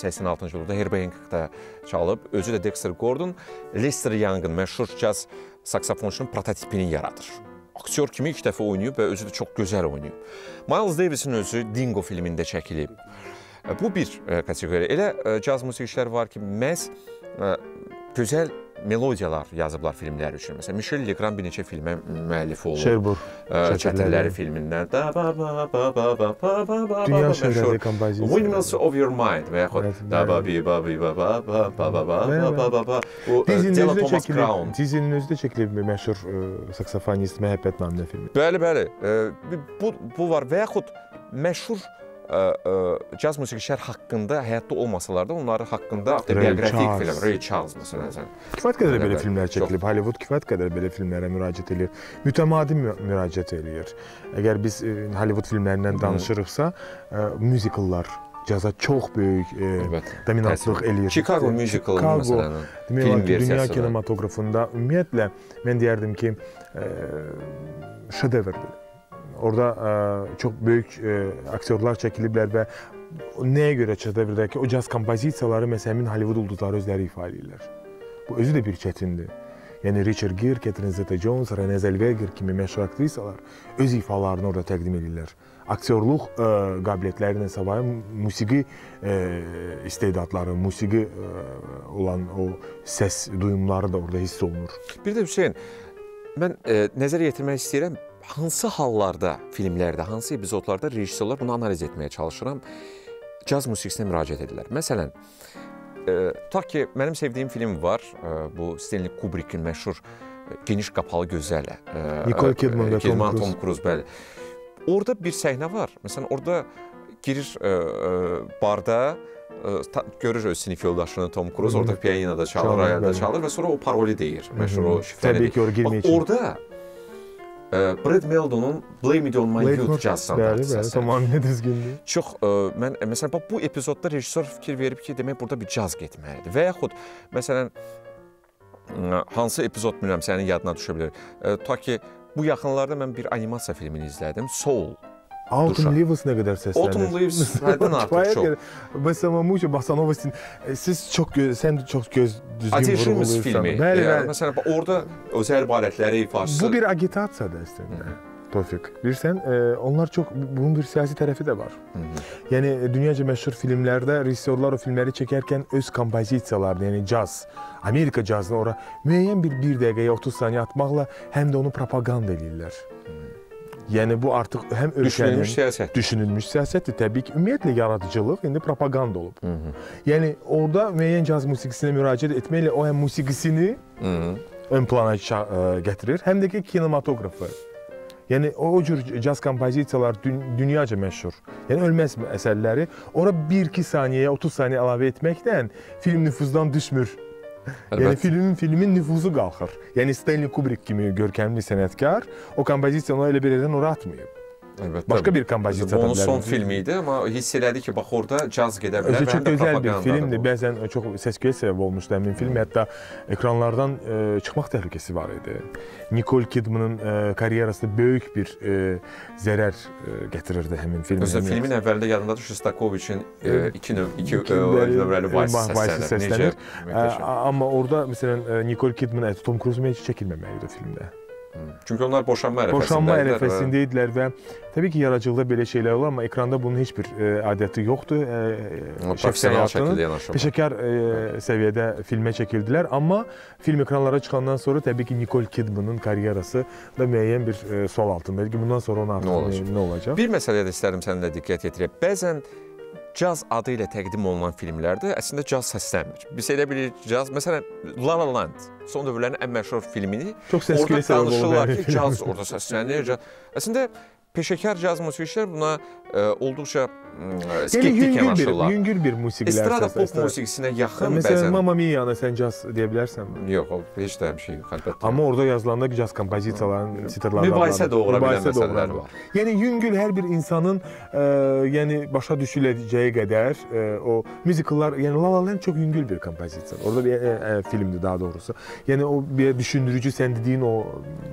86-cı ildə Herbie Hancock'da çalıb. Özü də Dexter Gordon, Lester Young'ın, məşhur caz saksafonçunun prototipini yaradır. Aktyor kimi ilk dəfə oynayıb və özü də çox gözəl oynayıb. Miles Davis'in özü Dingo filmində çəkilib. Bu bir kateqoriya. Elə caz musiqiçilər var ki, məhz gözəl melodiyalar yazıblar filmlər üçün. Məsələn, Michel Legrand bir neçə filmə müəllifi olur. Şey bu. Çətinləri filmindən. Dünya şöhrətli kompozisiya. Windmills of Your Mind və yaxud Dizinin özü də çəkilib mi məşhur saksafonist Məhəbbət naminə filmi? Bəli, bəli. Bu var və yaxud məşhur caz musiqiçilər haqqında həyatda olmasalar da onları haqqında bioqrafik film, Ray Charles məsələn. Kifayət qədər belə filmlər çəkilib, Hollywood kifayət qədər belə filmlərə müraciət edir, mütəmadi müraciət edir. Əgər biz Hollywood filmlərindən danışırıqsa, müzikallar caza çox böyük dominantlıq eləyir. Chicago müzikalı məsələn, film versiyası. Dünya kinematografında ümumiyyətlə, mən deyərdim ki, şedevrdir. Orada çox böyük aktyorlar çəkiliblər və nəyə görə çədəvirdə ki, o caz kompozisiyaları məsələn Hollywood ulduzları özləri ifa edirlər. Bu özü də bir çətindir. Yəni Richard Gere, Catherine Zeta-Jones, Renée Zellweger kimi məşhur aktrisalar öz ifalarını orada təqdim edirlər. Aktyorluq qabiliyyətlərinin savayı musiqi istedadları, musiqi olan o səs duyumları da orada hiss olunur. Bir də Hüseyin, mən nəzərə yetirmək istəyirəm. Hansı hallarda, filmlərdə, hansı epizodlarda rejissorlar bunu analiz etməyə çalışıram, caz musiqisinə müraciət edirlər. Məsələn, tutaq ki, mənim sevdiyim film var, bu Stanley Kubrick'in məşhur Geniş Qapalı Gözələ. Nicole Kidman və Tom Cruise, bəli. Orada bir səhnə var. Məsələn, orada girir barda, görür öz sinif yoldaşını Tom Cruise, orada piyaninoda çalır, ayada çalır və sonra o paroli deyir, məşhur o şifrəni deyir. Orada Brad Meldon'un Blame It On My Youth caz standartı. Çox, məsələn, bu epizodda rejissor fikir verib ki, demək, burada bir caz getməlidir. Və yaxud, məsələn, hansı epizod bilmirəm, sənin yadına düşə bilir. Ta ki, bu yaxınlarda mən bir animasiya filmini izlədim, Soul. Out and Leaves nə qədər səslənir? Out and Leaves həddən artıq çox. Bəsəmə mücə Basanovistin, sən çox göz düzgün vurğuluyursan. Filmi. Məsələn, orada özəl barətləri ifası. Bu bir agitasiyadır əslində, Tofiq. Bilirsən, onlar çox, bunun bir siyasi tərəfi də var. Yəni, dünyaca məşhur filmlərdə rejissorlar o filmləri çəkərkən öz kompozisiyalarını, yəni caz, Amerika cazını ora müəyyən bir dəqiqəyə 30 saniyə atmaqla həm də onu propaganda edirlər. Yəni, bu artıq həm ölkənin düşünülmüş siyasətdir. Təbii ki, ümumiyyətlə, yaradıcılıq indi propaganda olub. Yəni, orada müəyyən caz musiqisinə müraciət etməklə o həm musiqisini ön plana gətirir, həm də ki, kinematoqrafı. Yəni, o cür caz kompozisiyalar dünyaca məşhur. Yəni, ölməz əsərləri ora 1-2 saniyəyə, 30 saniyə əlavə etməkdən film nüfuzdan düşmür. Yəni, filmin nüfuzu qalxır. Yəni, Stanley Kubrick kimi görkəmli sənətkar o kompozisiyanı elə bir yerdən ora atmayıb. Başqa bir kompozisiya atabilir. Onun son filmi idi, amma hiss elədi ki, bax, orada caz gedə bilər. Özü çox gözəl bir filmdir. Bəzən çox səs-küyə səbəb olmuşdu həmin film. Hətta ekranlardan çıxmaq təhlükəsi var idi. Nicole Kidman'ın karyerasında böyük bir zərər gətirirdi həmin film. Özələn, filmin əvvəlində yadındadır, Şostakoviçin iki növrəli vals səslənir. Amma orada, məsələn, Nicole Kidman, Tom Cruise heç çəkilməməliydi o filmdə. Çünki onlar boşanma ərəfəsində idilər və təbii ki, yaradıcılıqda belə şeylər olur, amma ekranda bunun heç bir adəti yoxdur. Professional şəkildə yanaşılır. Peşəkar səviyyədə filmə çəkildilər, amma film ekranlara çıxandan sonra təbii ki, Nicole Kidman'ın karyerası da müəyyən bir sual altındadır ki, bundan sonra onun artıq nə olacaq? Bir məsələyə də istərim səninlə diqqət yetirək. Bəzən caz adı ilə təqdim olunan filmlərdə əslində caz səslənmir. Biz elə bilirik caz, məsələn, La La Land, son dövrlərin ən məşhur filmini orada danışırlar ki, caz orada səslənir. Əslində, peşəkar caz musiqiçilər buna olduqca skeptik yanaşırlar. Yüngül bir musiqilər. Estrada pop musiqisinə yaxın bəzən. Məsələn, Mamma Mia-na sən caz deyə bilərsənmi? Yox, heç də həmişə yox, əlbəttə. Amma orada yazılanda caz kompozisiyalarının titrlərlə mübahisə doğura bilən məsələlər var. Yəni, yüngül hər bir insanın başa düşüləcəyi qədər o müzikallar, yəni La La Land çox yüngül bir kompozisiyadır. Orada bir filmdir daha doğrusu. Yəni, o bir düşündürücü sən dediyin o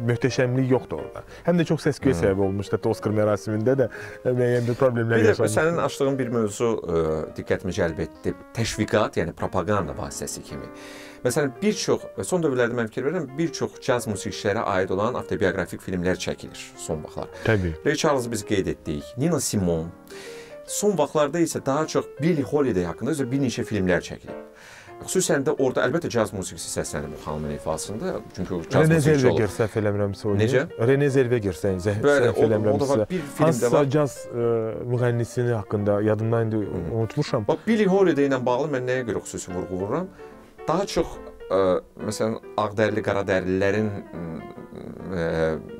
möhtəşəmlik yoxdur orada. Həm də çox səs-küyə səbəb olmuşdu, Oscar mərasimində də müəyyən bir problemlər yaşanmışdı. Bir də sənin açdığın bir mövzu diqqətimi cəlb etdi. Təşviqat, yəni propaganda vasitəsi kimi. Məsələn, bir çox, son dövrlərdə mən fikir verirəm, bir çox caz musiqiçilərə aid olan avtobiografik filmlər çəkilir son vaxtlar. Təbii. Ray Charles-ı biz qeyd etdik, Nina Simone. Son vaxtlarda isə daha çox Billie Holiday haqqında bir neçə filmlər çəkilib. Xüsusən də orada əlbəttə caz musiqisi səslənir bu xanımın ifasında, çünki o caz musiqiçi olur. Renə Zellveger səhv eləmirəmsə oynayır. Necə? Renə Zellveger səhv eləmirəmsə. Hansısa caz müğənnisini haqqında yadımdan indi unutmuşam. Bax, Billie Holiday ilə bağlı mən nəyə görə xüsusi vurğu vururam? Daha çox, məsələn, ağdərli, qaradərlilərin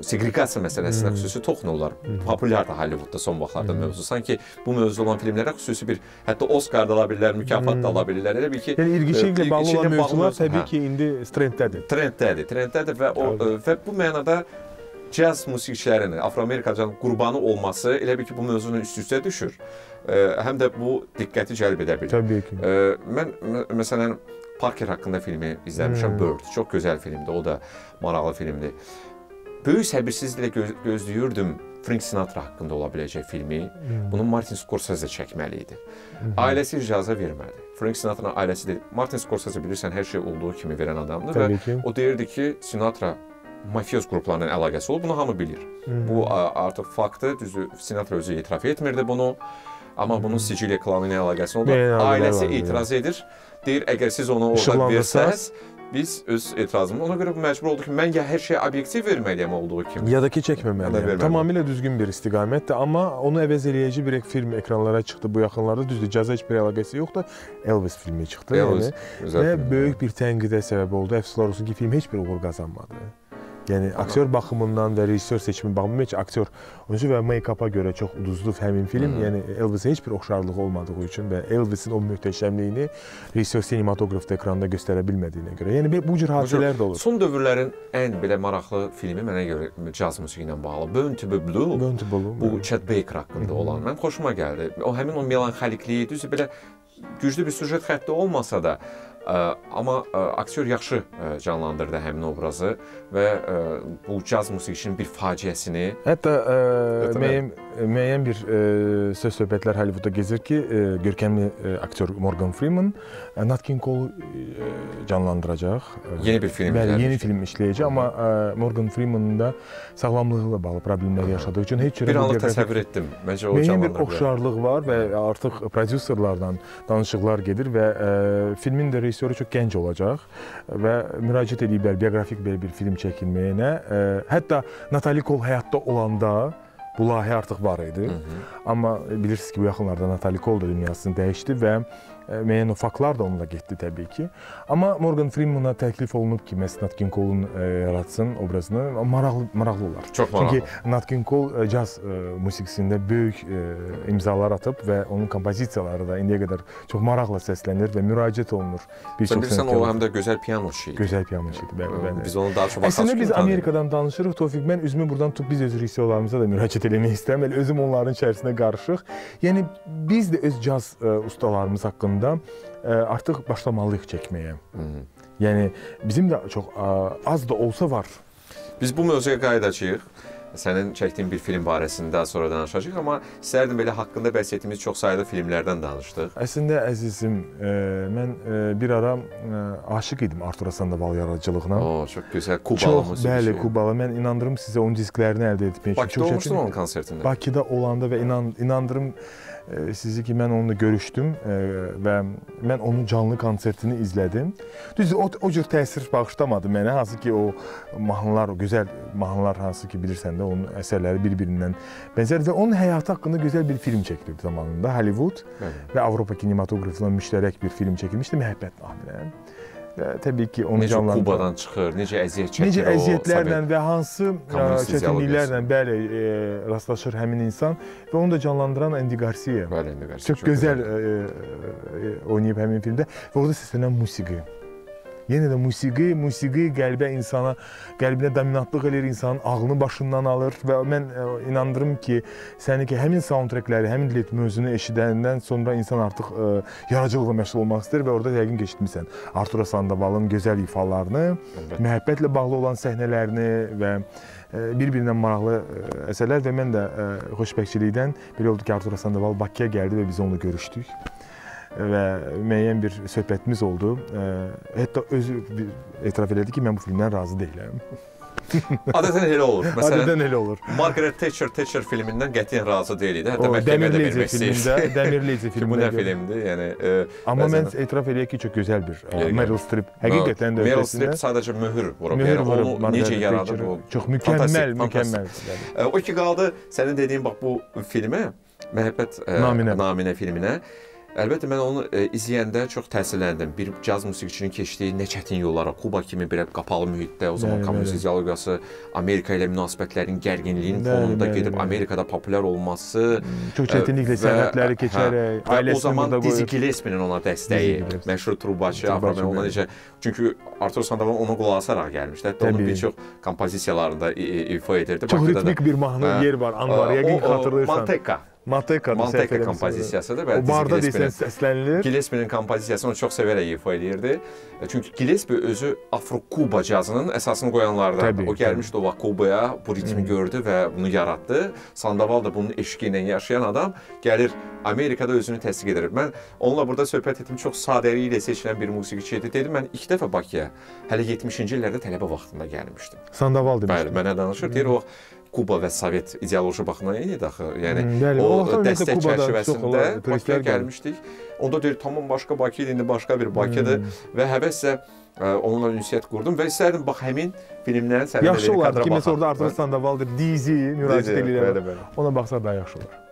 segregasiya məsələsinə xüsusi toxunurlar. Populyardır Hollywoodda son vaxtlarda mövzu. Sanki bu mövzu olan filmlərə xüsusi bir, hətta Oscar da ala bilirlər, mükafat da ala bilirlər. Yəni, irqişiliklə bağlı olan mövzular təbii ki, indi trenddədir. Trenddədir və bu mənada caz musiqiçilərinin, Afro-Amerikacanın qurbanı olması elə bil ki, bu mövzunun üst-üstə düşür. Həm də bu diqqəti cəlb edə bilir. Təbii ki. Mən, məsələn, Parker haqqında filmi izləmişəm, Bird. Çox gözəl filmdir, o da maraqlı filmdir. Böyük səbirsizliklə gözləyirdim Frank Sinatra haqqında ola biləcək filmi. Bunu Martin Scorsese çəkməli idi. Ailəsi icazə vermədi. Frank Sinatra ailəsi deyil. Martin Scorsese bilirsən, hər şey olduğu kimi verən adamdır və o deyirdi ki, Sinatra mafiyos qruplarının əlaqəsi olub, bunu hamı bilir. Bu artıq faktı, düzü Sinatra özü etiraf etmirdi bunu. Amma bunun Sicilya klanı ilə əlaqəsi olub, ailəsi etiraz edir. Deyir, əgər siz onu orada versəz, biz öz etirazımız. Ona görə məcbur oldu ki, mən ya hər şeyə obyektiv verməliyəm olduğu kimi. Ya da ki, çəkməməliyəm. Tamamilə düzgün bir istiqamətdir, amma onu əvəz eləyəci bir film ekranlara çıxdı bu yaxınlarda. Düzdür, caza heç bir əlaqəsi yoxdur. Elvis filmi çıxdı. Və böyük bir tənqidə səbəb oldu. Əfsuslar olsun ki, film heç bir uğur qazanmadı. Yəni, aktyor baxımından və rejissor seçimi baxımından, heç aktyor oyuncu və make-up-a görə çox uduzdu həmin film. Yəni, Elvis-ə heç bir oxşarlığı olmadığı üçün və Elvis-in o möhtəşəmliyini rejissor sinematografda ekranda göstərə bilmədiyinə görə. Yəni, bu cür hadisələr də olur. Son dövrlərin ən belə maraqlı filmi mənə görə caz musiqi ilə bağlı. Born to be Blue, bu Chet Baker haqqında olan. Mənim xoşuma gəldi. Həmin o melanxolikliyi, düzdür, belə güclü bir süjet xətti olmasa da, amma aktyor yaxşı canlandırdı həmin obrazı və bu caz musiqisinin bir faciəsini. Hətta müəyyən bir söz söhbətlər Hollywoodda gezir ki, görkəmli aktyor Morgan Freeman Nat King Cole canlandıracaq. Yeni bir film işləyəcək. Yeni film işləyəcək, amma Morgan Freeman'ın da sağlamlığıyla bağlı problemlər yaşadığı üçün heç cürə... Bir anlıq təsəvvür etdim. Müəyyən bir oxşarlıq var və artıq prodüserlərdən danışıqlar gedir və filmin də rejissoru çox gənc olacaq və müraciət ediblər biografik belə bir film çəkilməyinə. Hətta Natalie Cole həyatda olanda bu layihə artıq var idi. Amma bilirsiniz ki, bu yaxınlarda Natalie Cole da dünyasını dəyişdi və müəyyən o faktlar da onunla getdi təbii ki. Amma Morgan Freeman-a təklif olunub ki, məhz Nat King Cole-un yaratsın obrazını, maraqlı olar. Çox maraqlı. Çünki Nat King Cole caz musiqisində böyük imzalar atıb və onun kompozisiyaları da indiyə qədər çox maraqla səslənir və müraciət olunur. Bilirsən, o həm də gözəl piyano şeydir. Gözəl piyano şeydir, bəli. Biz onu daha çox vaxt açıq. Əslində biz Amerikadan danışırıq, Tofiq, mən üzümü buradan tutub biz öz rejissorlarımıza da müraciət eləmək istəyirəm. Elə özüm onların içərisində qarışıq. Yəni, biz də öz caz ustalarımız haqqında artıq başlamalıyıq çəkməyə. Yəni, bizim də çox az da olsa var. Biz bu mövzuya qayıdacaq. Sənin çəkdiyin bir film barəsində daha sonra danışacaq, amma istərdim belə haqqında bəhs etdiyimiz çox sayıda filmlərdən danışdıq. Əslində, əzizim, mən bir ara aşıq idim Artur Asandoval yaradıcılığına. O, çox gözəl, Kubalı musiqisi. Bəli, Kubalı. Mən inandırım sizə onun disklərini əldə etmək üçün. Bakıda olmuşdun onun konsertində? Bakıda olanda və inandırım sizi ki, mən onunla görüşdüm və mən onun canlı konsertini izlədim. Düzdür, o cür təsir bağışlamadı mənə, hansı ki, o mahnılar, o gözəl mahnılar hansı ki, bilirsən də, onun əsərləri bir-birindən bənzərdir və onun həyatı haqqında gözəl bir film çəkilib zamanında, Hollywood və Avropa kinematografından müştərək bir film çəkilmişdi, Məhəbbət naminə. Təbii ki, onu canlandırır. Necə Kubadan çıxır, necə əziyyət çəkir o... Necə əziyyətlərlə və hansı çətinliklərlə, bəli, rastlaşır həmin insan və onu da canlandıran Andy Garcia. Çox gözəl oynayıb həmin filmdə və orada səslənən musiqi. Yenə də musiqi qəlbə insana, qəlbinə dominantlıq eləyir, insanın ağlını başından alır və mən inandırım ki, səni ki, həmin soundtrackləri, həmin mövzunu eşidəndən sonra insan artıq yaradıcılıqla məşğul olmaq istəyir və orada yəqin ki, eşitmisən Artur Asandovalın gözəl ifalarını, məhəbbətlə bağlı olan səhnələrini və bir-birindən maraqlı əsərlər və mən də xoşbəxtçilikdən belə oldu ki, Artur Asandoval Bakıya gəldi və biz onunla görüşdük. Və müəyyən bir söhbətimiz oldu. Hətta özü etiraf elədi ki, mən bu filmdən razı deyiləm. Adətən elə olur. Adətən elə olur. Margaret Thatcher filmindən qətiyyən razı deyilir. Hətta məhkəmədə vermək istəyir. Dəmirleyci filmində. Bu nə filmdir? Amma mən etiraf eləyək ki, çox gözəl bir Meryl Streep. Həqiqətən də övrəsində. Meryl Streep sadəcə möhür vurub. Onu necə yaradır? Çox mükəmməl. O ki, qaldı sənin dediyin bax bu filmə, Məhəbbət Naminə filminə. Əlbəttə, mən onu izləyəndə çox təsirləndim. Bir caz musiqiçinin keçdiyi nə çətin yollara, Kuba kimi bir qapalı mühitdə, o zaman kommunist ideologiyası, Amerika ilə münasibətlərin gərginliyinin fonunda gedib Amerikada popülər olması... Çox çətinliklə sənətləri keçərək, ailəsini burada qoyur. Və o zaman Dizzy Gillespie'nin ona dəstəyi, məşhur trubaçı, afroamerikalı necə... Çünkü Artur Sandoval ona qulaq asaraq gəlmişdi. Hətta onun bir çox kompozisiyalarında ifa edirdi. Çox ritmik bir mahnı yer var, an var, yəqin xatırlayırsan. Manteca kompozisiyasıdır. O barda deyilsən səslənilir. Gillespie'nin kompozisiyasını çox sevərək ifa edirdi. Çünki Gillespie özü Afro-Kuba cazının əsasını qoyanlardandır. O gəlmişdi o vaxt Kubaya, bu ritmi gördü və bunu yaratdı. Sandoval da bunun eşqi ilə yaşayan adam gəlir Amerikada özünü təsdiq edir. Mən onunla burada söhbət etdim, çox sadəliyi ilə seçilən bir musiqiçi idi. Dedim, mən ilk dəfə Bakıya hələ 70-ci illərdə tələbə vaxtında gəlmişdim. Sandoval demişdim. Bəli, mənə danışır. Deyir, o vaxt Kuba və Sovet ideoloji baxımdan eyni daxı. Yəni, o dəstək çərçivəsində Bakıya gəlmişdik. Onda deyir, tamam başqa Bakı idi, indi başqa bir Bakıdır və həvəslə onunla ünsiyyət qurdum və istərdim, bax, həmin filmdən sənə də bir qadra baxam. Yaxşı olardı ki, məsələ orada Artur Sandovaldır, Dizi, müraciət edirəm, ona baxsa daha yaxşı olur.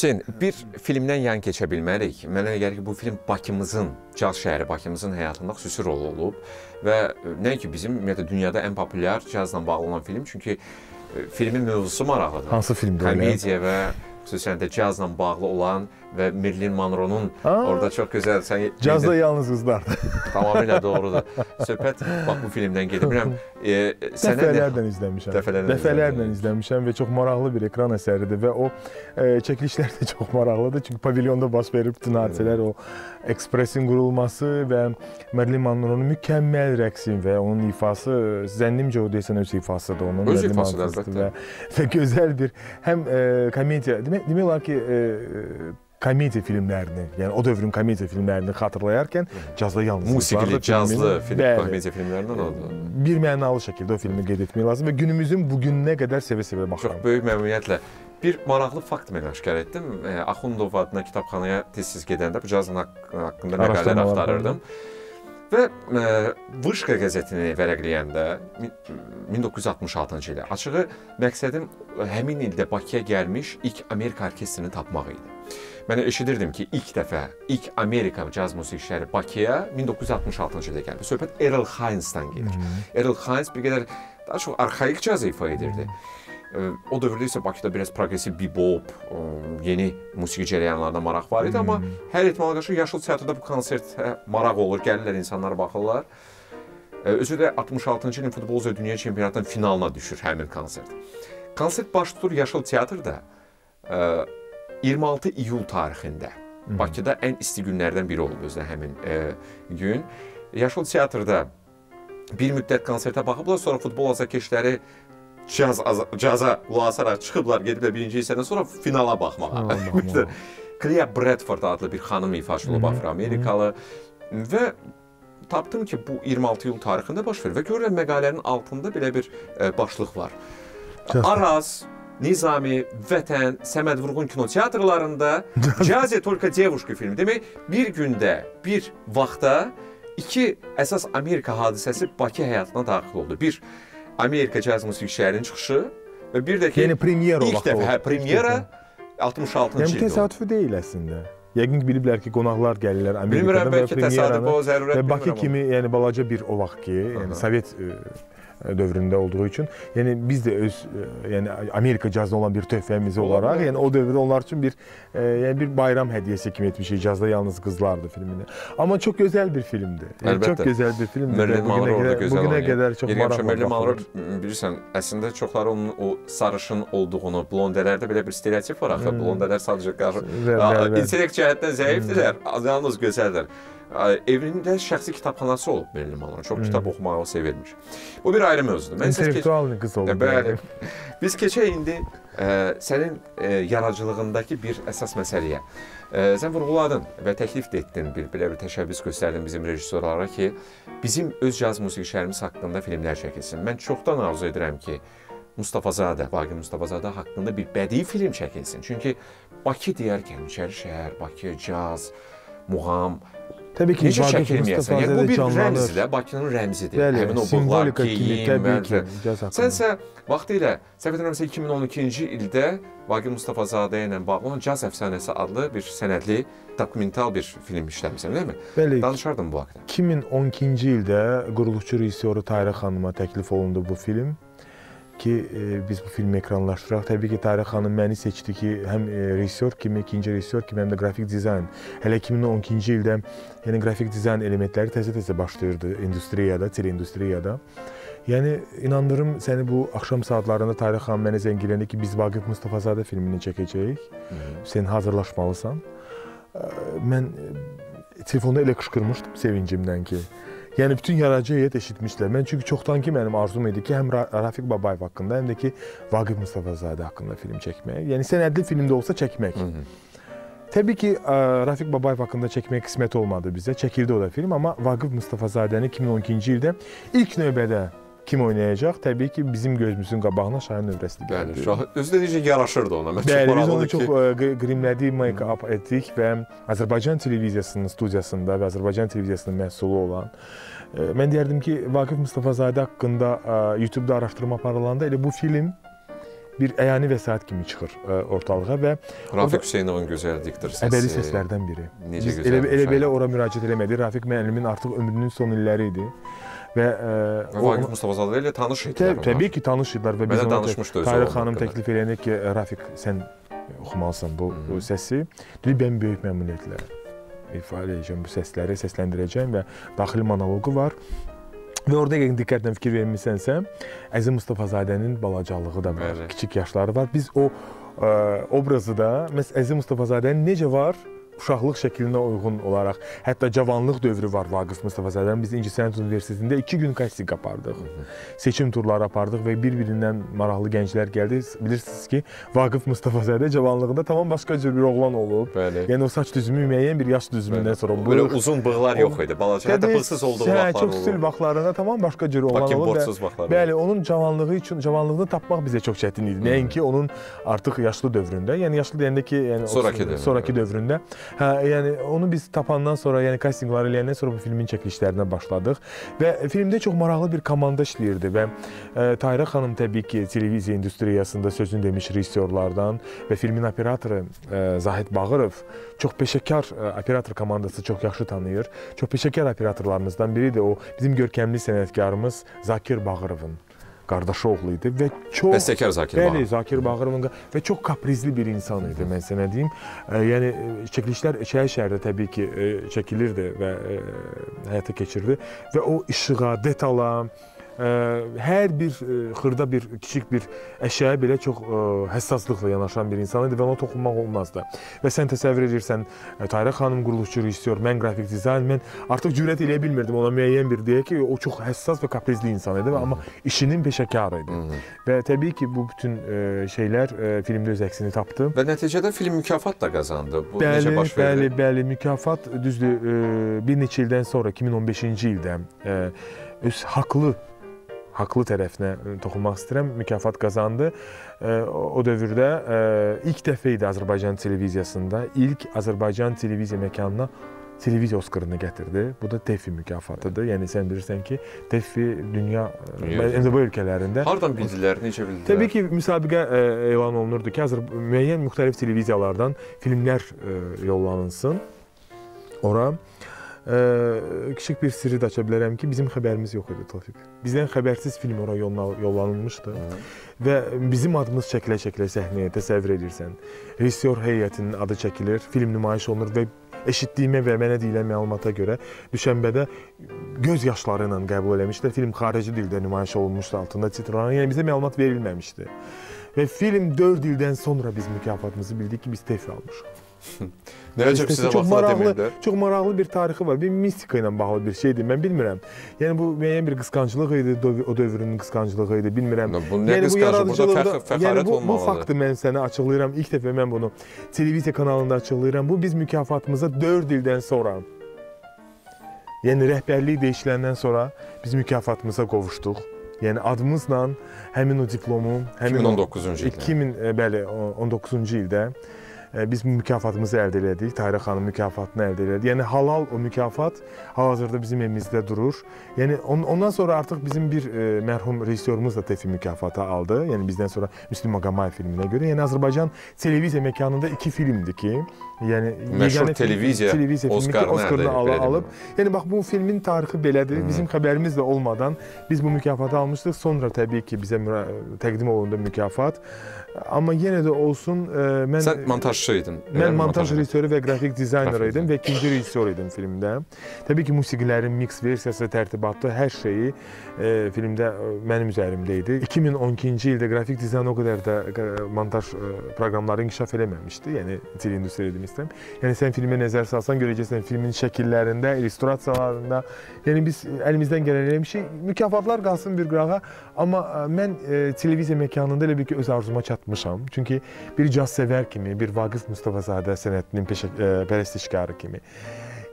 Hüseyin, bir filmdən yan keçə bilməliyik. Mənə gəlir ki, bu film Bakımızın, caz şəhəri Bakımızın həyatında xüsusi rol olub və nəinki bizim, ümumiyyətlə, dünyada ən populyar cazla bağlı olan film, çünki filmin mövzusu maraqlıdır. Hansı filmdir? Komediya və xüsusən də cazla bağlı olan və Merlin Monroe'nun orada çox gözəl... Cazda yalnız qızlardır. Tamamilə doğrudur. Söhbət, bax, bu filmdən gedirəm. Dəfələrdən izləmişəm və çox maraqlı bir ekran əsəridir və o çəkilişlər də çox maraqlıdır. Çünki pavilyonda baş verib bütün hadisələr, o ekspresin qurulması və Merlin Monroe'nun mükəmməl rəqsin və onun ifası, zənnimcə o deyəsən öz ifasıdır onun. Öz ifasıdır, əlbəttə. Və gözəl bir, həm komediya, demək olar ki, komediya filmlərini, yəni o dövrün komediya filmlərini xatırlayarkən cazda yalnız musiqili, cazlı komediya filmlərindən oldu. Bir mənalı şəkildə o filmi qeyd etmək lazım və günümüzün bugününə qədər sevə-sevə baxıram. Çox böyük məmnuniyyətlə. Bir maraqlı fakt mənə aşkar etdim. Axundov adına kitabxanaya tez-siz gedəndə bu cazın haqqında məqalələr axtarırdım. Və Vışqa qəzetini vərəqləyəndə 1966-cı ilə açığı məqsədim həmin ildə Bakıya gəlmiş ilk Amerika orkestrini tapmaq idi. Mən eşidirdim ki, ilk dəfə ilk Amerika caz musiqiçiləri Bakıya 1966-cı ilə gəlmiş. Söhbət Errol Hines'dan gelir. Errol Hines bir qədər daha çox arxaik cazı ifa edirdi. O dövrdə isə Bakıda biraz progresiv bebop, yeni musiqi cərəyanlarına maraq var idi, amma hər etmala qarşı Yaşıl Teatrda bu konsert maraq olur, gəlirlər, insanlar baxırlar. Özü də 66-cı ilin futbol üzrə dünya çempionatının finalına düşür həmin konsert. Konsert baş tutur Yaşıl Teatrda 26 iyul tarixində. Bakıda ən isti günlərdən biri oldu özlə həmin gün. Yaşıl Teatrda bir müddət konsertə baxıblar, sonra futbol azarkeşləri caza ulaşaraq çıxıblar, gediblər birinci hissədən sonra finala baxmağa. Clea Bradford adlı bir xanım ifaçı olub, afroamerikalı və tapdım ki, bu 26 iyul tarixində baş verir və görürəm məqalənin altında belə bir başlıq var. Araz, Nizami, Vətən, Səməd Vurğun kinoteatrlarında Cazə Tolka Devuşki filmi. Demək, bir gündə, bir vaxtda iki əsas Amerika hadisəsi Bakı həyatına daxil oldu. Bir, Amerika caz musiqiçilərinin çıxışı və bir də ki, ilk dəfə premyera 66-cı ildə oldu. Təsadüfi deyil əslində. Yəqin ki, biliblər ki, qonaqlar gəlirlər Amerikadan və premyeranı və Bakı kimi balaca bir o vaxt ki, Sovet dövründə olduğu üçün biz də öz Amerika cazda olan bir töhfəmiz olaraq o dövrdə onlar üçün bir bayram hədiyəsi kimi etmişik, cazda yalnız qızlardı filmini. Amma çox gözəl bir filmdir. Çox gözəl bir filmdir. Bugünə qədər çox maraqlı. Merlin Monroe, bilirsən, əslində çoxları onun o sarışın olduğunu, blondələrdə belə bir stereotip var axı. Blondələr sadəcə intellekt cəhətdən zəifdirlər, yalnız gözəldir. Evində şəxsi kitabxanası olub Merlin Monroe, çox kitab oxumağı sevirmiş. Bu bir ayrı mövzudur. İntelektual qız olub. Biz keçək indi sənin yaradıcılığındakı bir əsas məsələyə. Sən vurğuladın və təklif etdin, belə bir təşəbbüs göstərdin bizim rejissorlara ki, bizim öz caz musiqiçilərimiz haqqında filmlər çəkilsin. Mən çoxdan arzu edirəm ki, Vaqif Mustafazadə haqqında bir bədii film çəkilsin. Çünki Bakı deyərkən, İçəri şəhər, Bakı, caz, muğam, necə çəkilməyəsən? Bu bir rəmzi də, Bakının rəmzidir. Həmin o bığlar, geyim, mərdir. Sənsə, vaxtı ilə, səhv edirəmsə 2012-ci ildə Vaqif Mustafazadə ilə bağlı olan Caz Əfsanəsi adlı bir sənədli, dokumental bir film işləmişsən, deyəmi? Bəli. Danışardın bu haqda. 2012-ci ildə quruluşçu rejissoru Tahirə xanıma təklif olundu bu film ki, biz bu filmi ekranlaşdıraq. Təbii ki, Tahirə xanım məni seçdi ki, həm rejissor kimi, ikinci rejissor kimi, həm də qrafik dizayn. Hələ 2012-ci ildə qrafik dizayn elementləri təzə-təzə başlayırdı industriyada, teleindustriyada. Yəni, inandırım səni bu axşam saatlarında Tahirə xanım məni zəng elədi ki, biz Vaqif Mustafazadə filmini çəkəcəyik, sən hazırlaşmalısan. Mən telefonda elə qışqırmışdım sevincimdən ki, yəni, bütün yaradıcı heyət eşitmişlər. Mən çünki çoxdan ki, mənim arzum idi ki, həm Rafiq Babayev haqqında, həm də ki, Vaqif Mustafazadə haqqında film çəkmək. Yəni, sənədli filmdə olsa çəkmək. Təbii ki, Rafiq Babayev haqqında çəkmək qismət olmadı bizə. Çəkildi o da film, amma Vaqif Mustafazadəni 2012-ci ildə ilk növbədə kim oynayacaq? Təbii ki, bizim gözümüzün qabağına şahin növrəsi gəldi. Özü də necə yaraşırdı ona. Bəli, biz onu çox qrimlədik, make-up etdik və Azərbaycan televiziyasının studiyasında və Azərbaycan televiziyasının məhsulu olan, mən deyərdim ki, Vaqif Mustafazadə haqqında YouTube-da araşdırma aparılanda elə bu film bir əyani vəsait kimi çıxır ortalığa və Rafiq Hüseynovun gözəl diktor səsi. Əbədi səslərdən biri. Elə belə ora müraciət eləmədi. Rafiq müəllimin artıq ömrünün son illəri idi. Və Vaqif Mustafazadə ilə tanış idilər. Təbii ki, tanış idilər və biz ona Tahirə xanım təklif eləyəndə ki, Rafiq, sən oxumalısın bu səsi. Dedi, mən böyük məmnuniyyətlə ifa edəcəm bu səsləri, səsləndirəcəm və daxili monologu var. Və orada diqqətlə fikir vermişsənsə, Əziz Mustafazadənin balacaqlığı da var, kiçik yaşları var. Biz o obrazı da, məsələn, Əziz Mustafazadənin necə var, uşaqlıq şəklinə uyğun olaraq, hətta cavanlıq dövrü var Vaqif Mustafazadənin. Biz İncəsənət Universitetində 2 gün kastik apardıq, seçim turları apardıq və bir-birindən maraqlı gənclər gəldi. Bilirsiniz ki, Vaqif Mustafazadə cavanlığında tamam başqa cür bir oğlan olub. Yəni o saç düzümü müəyyən bir yaş düzümündən sonra olub. Böyle uzun bığlar yox idi, balaca, hətta pılsız olduğu vaxtlar olub. Çox stil vaxtlarında tamam başqa cür oğlan olub. Bəli, onun cavanlığı üçün, cavanlığını tapmaq bizə çox çətin idi. Nəinki onun artıq yaşlı dövründə, yəni yaşlı deyəndə ki, sonraki dövründə. Yəni onu biz tapandan sonra, yəni kastinglar eləyəndən sonra bu filmin çəkilişlərinə başladıq və filmdə çox maraqlı bir komanda işləyirdi və Tahirə xanım təbii ki, televiziya industriyasında sözünü demiş rejissorlardan və filmin operatoru Zahid Bağırov çox peşəkar operator komandası çox yaxşı tanıyır. Çox peşəkar operatorlarımızdan biri də o bizim görkəmli sənətkarımız Zakir Bağırovun qardaşı oğlu idi və çox... Bəstəkar Zakir Bağırovun və çox kaprizli bir insan idi, mən sənə deyim. Yəni, çəkilişlər şəhər-şəhərdə təbii ki çəkilirdi və həyata keçirdi və o işığa, detala, hər bir xırda bir, kiçik bir əşyaya belə çox həssaslıqla yanaşan bir insan idi və ona toxunmaq olmazdı. Və sən təsəvvür edirsən, Tahirə xanım quruluşçu rejissor, mən qrafik dizayn, mən artıq cürət eləyə bilmirdim ona müəyyən bir deyə ki, o çox həssas və kaprizli insan idi, amma işinin peşəkarı idi. Və təbii ki, bu bütün şeylər filmdə öz əksini tapdı. Və nəticədə film mükafat da qazandı. Bəli, bəli, bəli, mükafat düzdür. Bir neçə ildən sonra, 2015-ci ildə öz haqlı tərəfinə toxunmaq istəyirəm, mükafat qazandı. O dövrdə ilk dəfə idi Azərbaycan televiziyasında, ilk Azərbaycan televiziya məkanına televiziya Oskarını gətirdi. Bu da TEFF-i mükafatıdır. Yəni, sən bilirsən ki, TEFF-i dünya, bu ölkələrində... Hardan bildilər, necə bildilər? Təbii ki, müsabiqə elan olunurdu ki, müəyyən müxtəlif televiziyalardan filmlər yollanılsın ora. Kiçik bir sirri də aça bilərəm ki, bizim xəbərimiz yox idi, Tofiq. Bizdən xəbərsiz film oraya yollanılmışdı və bizim adımız çəkilə-çəkilə səhnəyə, təsəvvür edirsən. Rejissor heyətinin adı çəkilir, film nümayiş olunur və eşitdiyimə və mənə deyilən məlumata görə düşənbədə göz yaşları ilə qəbul eləmişdi, film xarici dildə nümayiş olunmuşdu, altında titrlanan, yəni bizə məlumat verilməmişdi. Və film 4 ildən sonra biz mükafatımızı bildik ki, biz TEFF almışıq. Çox maraqlı bir tarixi var, bir mistika ilə bağlı bir şeydir, mən bilmirəm. Yəni, bu müəyyən bir qısqancılığı idi, o dövrünün qısqancılığı idi, bilmirəm. Bu nə qısqancılıq, burada fəxarət olmamalıdır. Bu faktı mən sənə açıqlayıram, ilk dəfə mən bunu televiziya kanalında açıqlayıram. Bu, biz mükafatımıza 4 ildən sonra, yəni rəhbərlik dəyişiləndən sonra biz mükafatımıza qovuşduq. Yəni, adımızla həmin o diplomu... 2019-cu ildə. Bəli, 19-cu ildə. Biz mükafatımızı əldə elədik, Tahirə xanım mükafatını əldə elədik. Yəni, halal o mükafat hal-hazırda bizim evimizdə durur. Yəni, ondan sonra artıq bizim bir mərhum rejissorumuz da TEFF-i mükafatı aldı. Yəni, bizdən sonra Müslüm Maqamayev filminə görə. Yəni, Azərbaycan televiziya məkanında 2 filmdir ki, yəni, meşhur televiziya Oskarını alıb. Yəni, bax, bu filmin tarixi belədir. Bizim xəbərimiz də olmadan biz bu mükafatı almışdıq. Sonra təbii ki, bizə təqdim olundu mükafat. Amma yenə də olsun, mən... Sən montajçı idin. Mən montaj rejissoru və qrafik dizayner idim və 2-ci rejissor idim filmdə. Təbii ki, musiqilərin mix versiyası, tərtibatı, hər şeyi filmdə mənim üzərimdə idi. 2012-ci ildə qrafik dizayn o qədər də montaj proqramları inkişaf eləməmişdi. Yəni, teleindustri edim istəyəm. Yəni, sən filmə nəzər salsan, görəcəksən filmin şəkillərində, illüstrasiyalarında. Yəni, biz əlimizdən gələn eləmişik. Mükafatlar qalsın bir qırağa. Amma mən televiziya məkanında elə bil ki, öz arzuma çatmışam. Çünki bir caz sevər kimi, bir Vaqif Mustafazadə sənətinin pərəstişkarı kimi,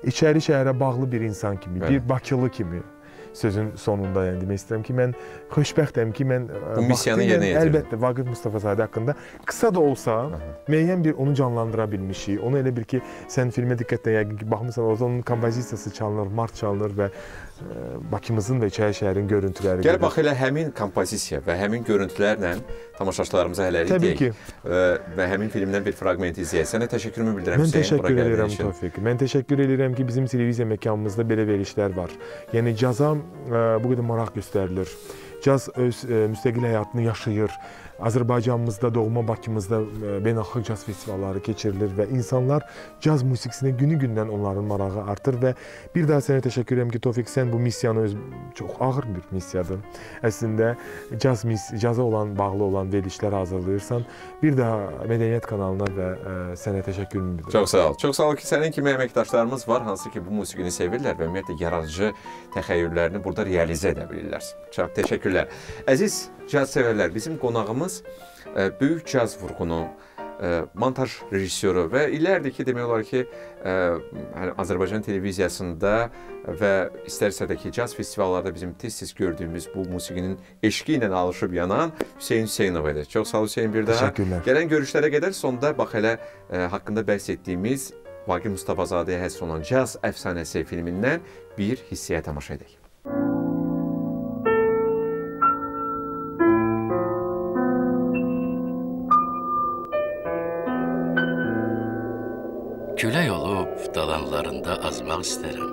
içəri şəhərə bağlı bir insan kimi, bir Bakılı kimi sözün sonunda demək istəyirəm ki, mən xoşbəxtəm ki, mən əlbəttə Vaqif Mustafazadə haqqında qısa da olsa, müəyyən bir onu canlandıra bilmişik. Onu elə bil ki, sən filmə diqqətlə yəqin ki, baxmısan, orada onun kompozisiyası çalınır, marş çalınır və Bakımızın və içəri şəhərin görüntüləri gəlir. Gəl bax, elə həmin kompozisiya və həmin görüntülərlə tamaşaçılarımıza hələlik deyək və həmin filmdən bir fraqment izləyək. Sənə təşəkkürümü bildirəm. Mən təşəkkür edirəm, Tofiq. Mən təşəkkür edirəm ki, bizim televiziya məkanımızda belə verişlər var. Yəni, caza bu qədər maraq göstərilir. Caz öz müstəqil həyatını yaşayır. Azərbaycanımızda, doğma Bakımızda beynəlxalq caz festivalları keçirilir və insanlar caz musiqisinə günü-gündən onların marağı artır və bir daha sənə təşəkkür edirəm ki, Tofiq, sən bu missiyanı çox ağır bir missiyadır. Əslində, caza bağlı olan verilişlər hazırlayırsan. Bir daha Mədəniyyət kanalına və sənə təşəkkürümü bildirirəm. Çox sağ ol. Çox sağ ol ki, sənin kimi əməkdaşlarımız var, hansı ki, bu musiqini sevirlər və ümumiyyətlə, yaradıcı təxəyyürlərini burada realizə edə bilirlər. Çox təşəkkürlər. Əziz caz sevərlər, bizim qonağımız böyük caz vurğunu, montaj rejissoru və illərdir ki, demək olar ki, Azərbaycan televiziyasında və istərsə də ki, caz festivallarda bizim tez-tez gördüyümüz bu musiqinin eşqi ilə alışıb yanan Hüseyn Hüseynov idi. Çox sağ ol Hüseyn bir daha. Gələn görüşlərə qədər sonda, bax elə haqqında bəhs etdiyimiz Vaqif Mustafazadəyə həsr olunan Caz əfsanəsi filmindən bir hissəyə tamaşa edək. Külək olub, dalanlarında azmaq istərəm.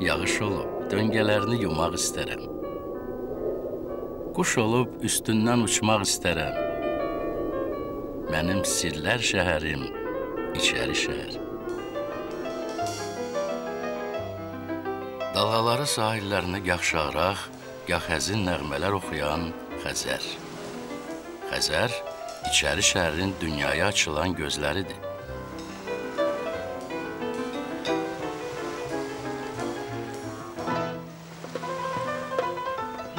Yağış olub, döngələrini yumaq istərəm. Quş olub, üstündən uçmaq istərəm. Mənim sirlər şəhərim, İçəri şəhər. Dalğaları sahillərini gah şağraq, gah həzin nəğmələr oxuyan Xəzər. Xəzər, İçəri şəhərin dünyaya açılan gözləridir.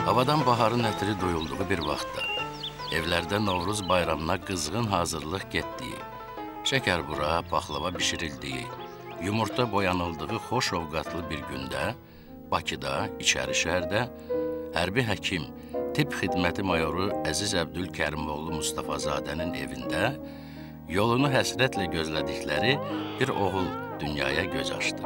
Havadan baharın ətri duyulduğu bir vaxtda, evlərdə Novruz bayramına qızğın hazırlıq getdiyi, şəkər bura, paxlava bişirildiyi, yumurta boyanıldığı xoş ovqatlı bir gündə Bakıda, İçəri şəhərdə hərbi həkim, tibb xidməti mayoru Əziz Əbdülkərimoğlu Mustafazadənin evində yolunu həsrətlə gözlədikləri bir oğul dünyaya göz açdı.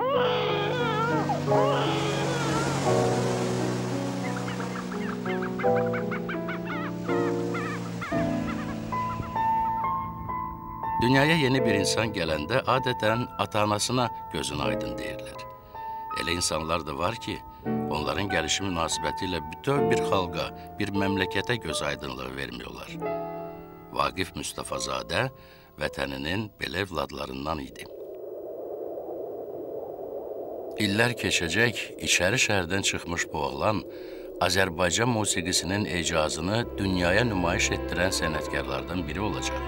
Dünyaya yeni bir insan gələndə adətən ata-anasına gözün aydın deyirlər. Elə insanlar da var ki, onların gəlişi münasibəti ilə bütöv bir xalqa, bir məmləkətə göz aydınlığı vermiyorlar. Vaqif Mustafazadə vətəninin belə evladlarından idi. İllər keçəcək, İçəri şəhərdən çıxmış bu oğlan, Azərbaycan musiqisinin ecazını dünyaya nümayiş etdirən sənətkarlardan biri olacaq.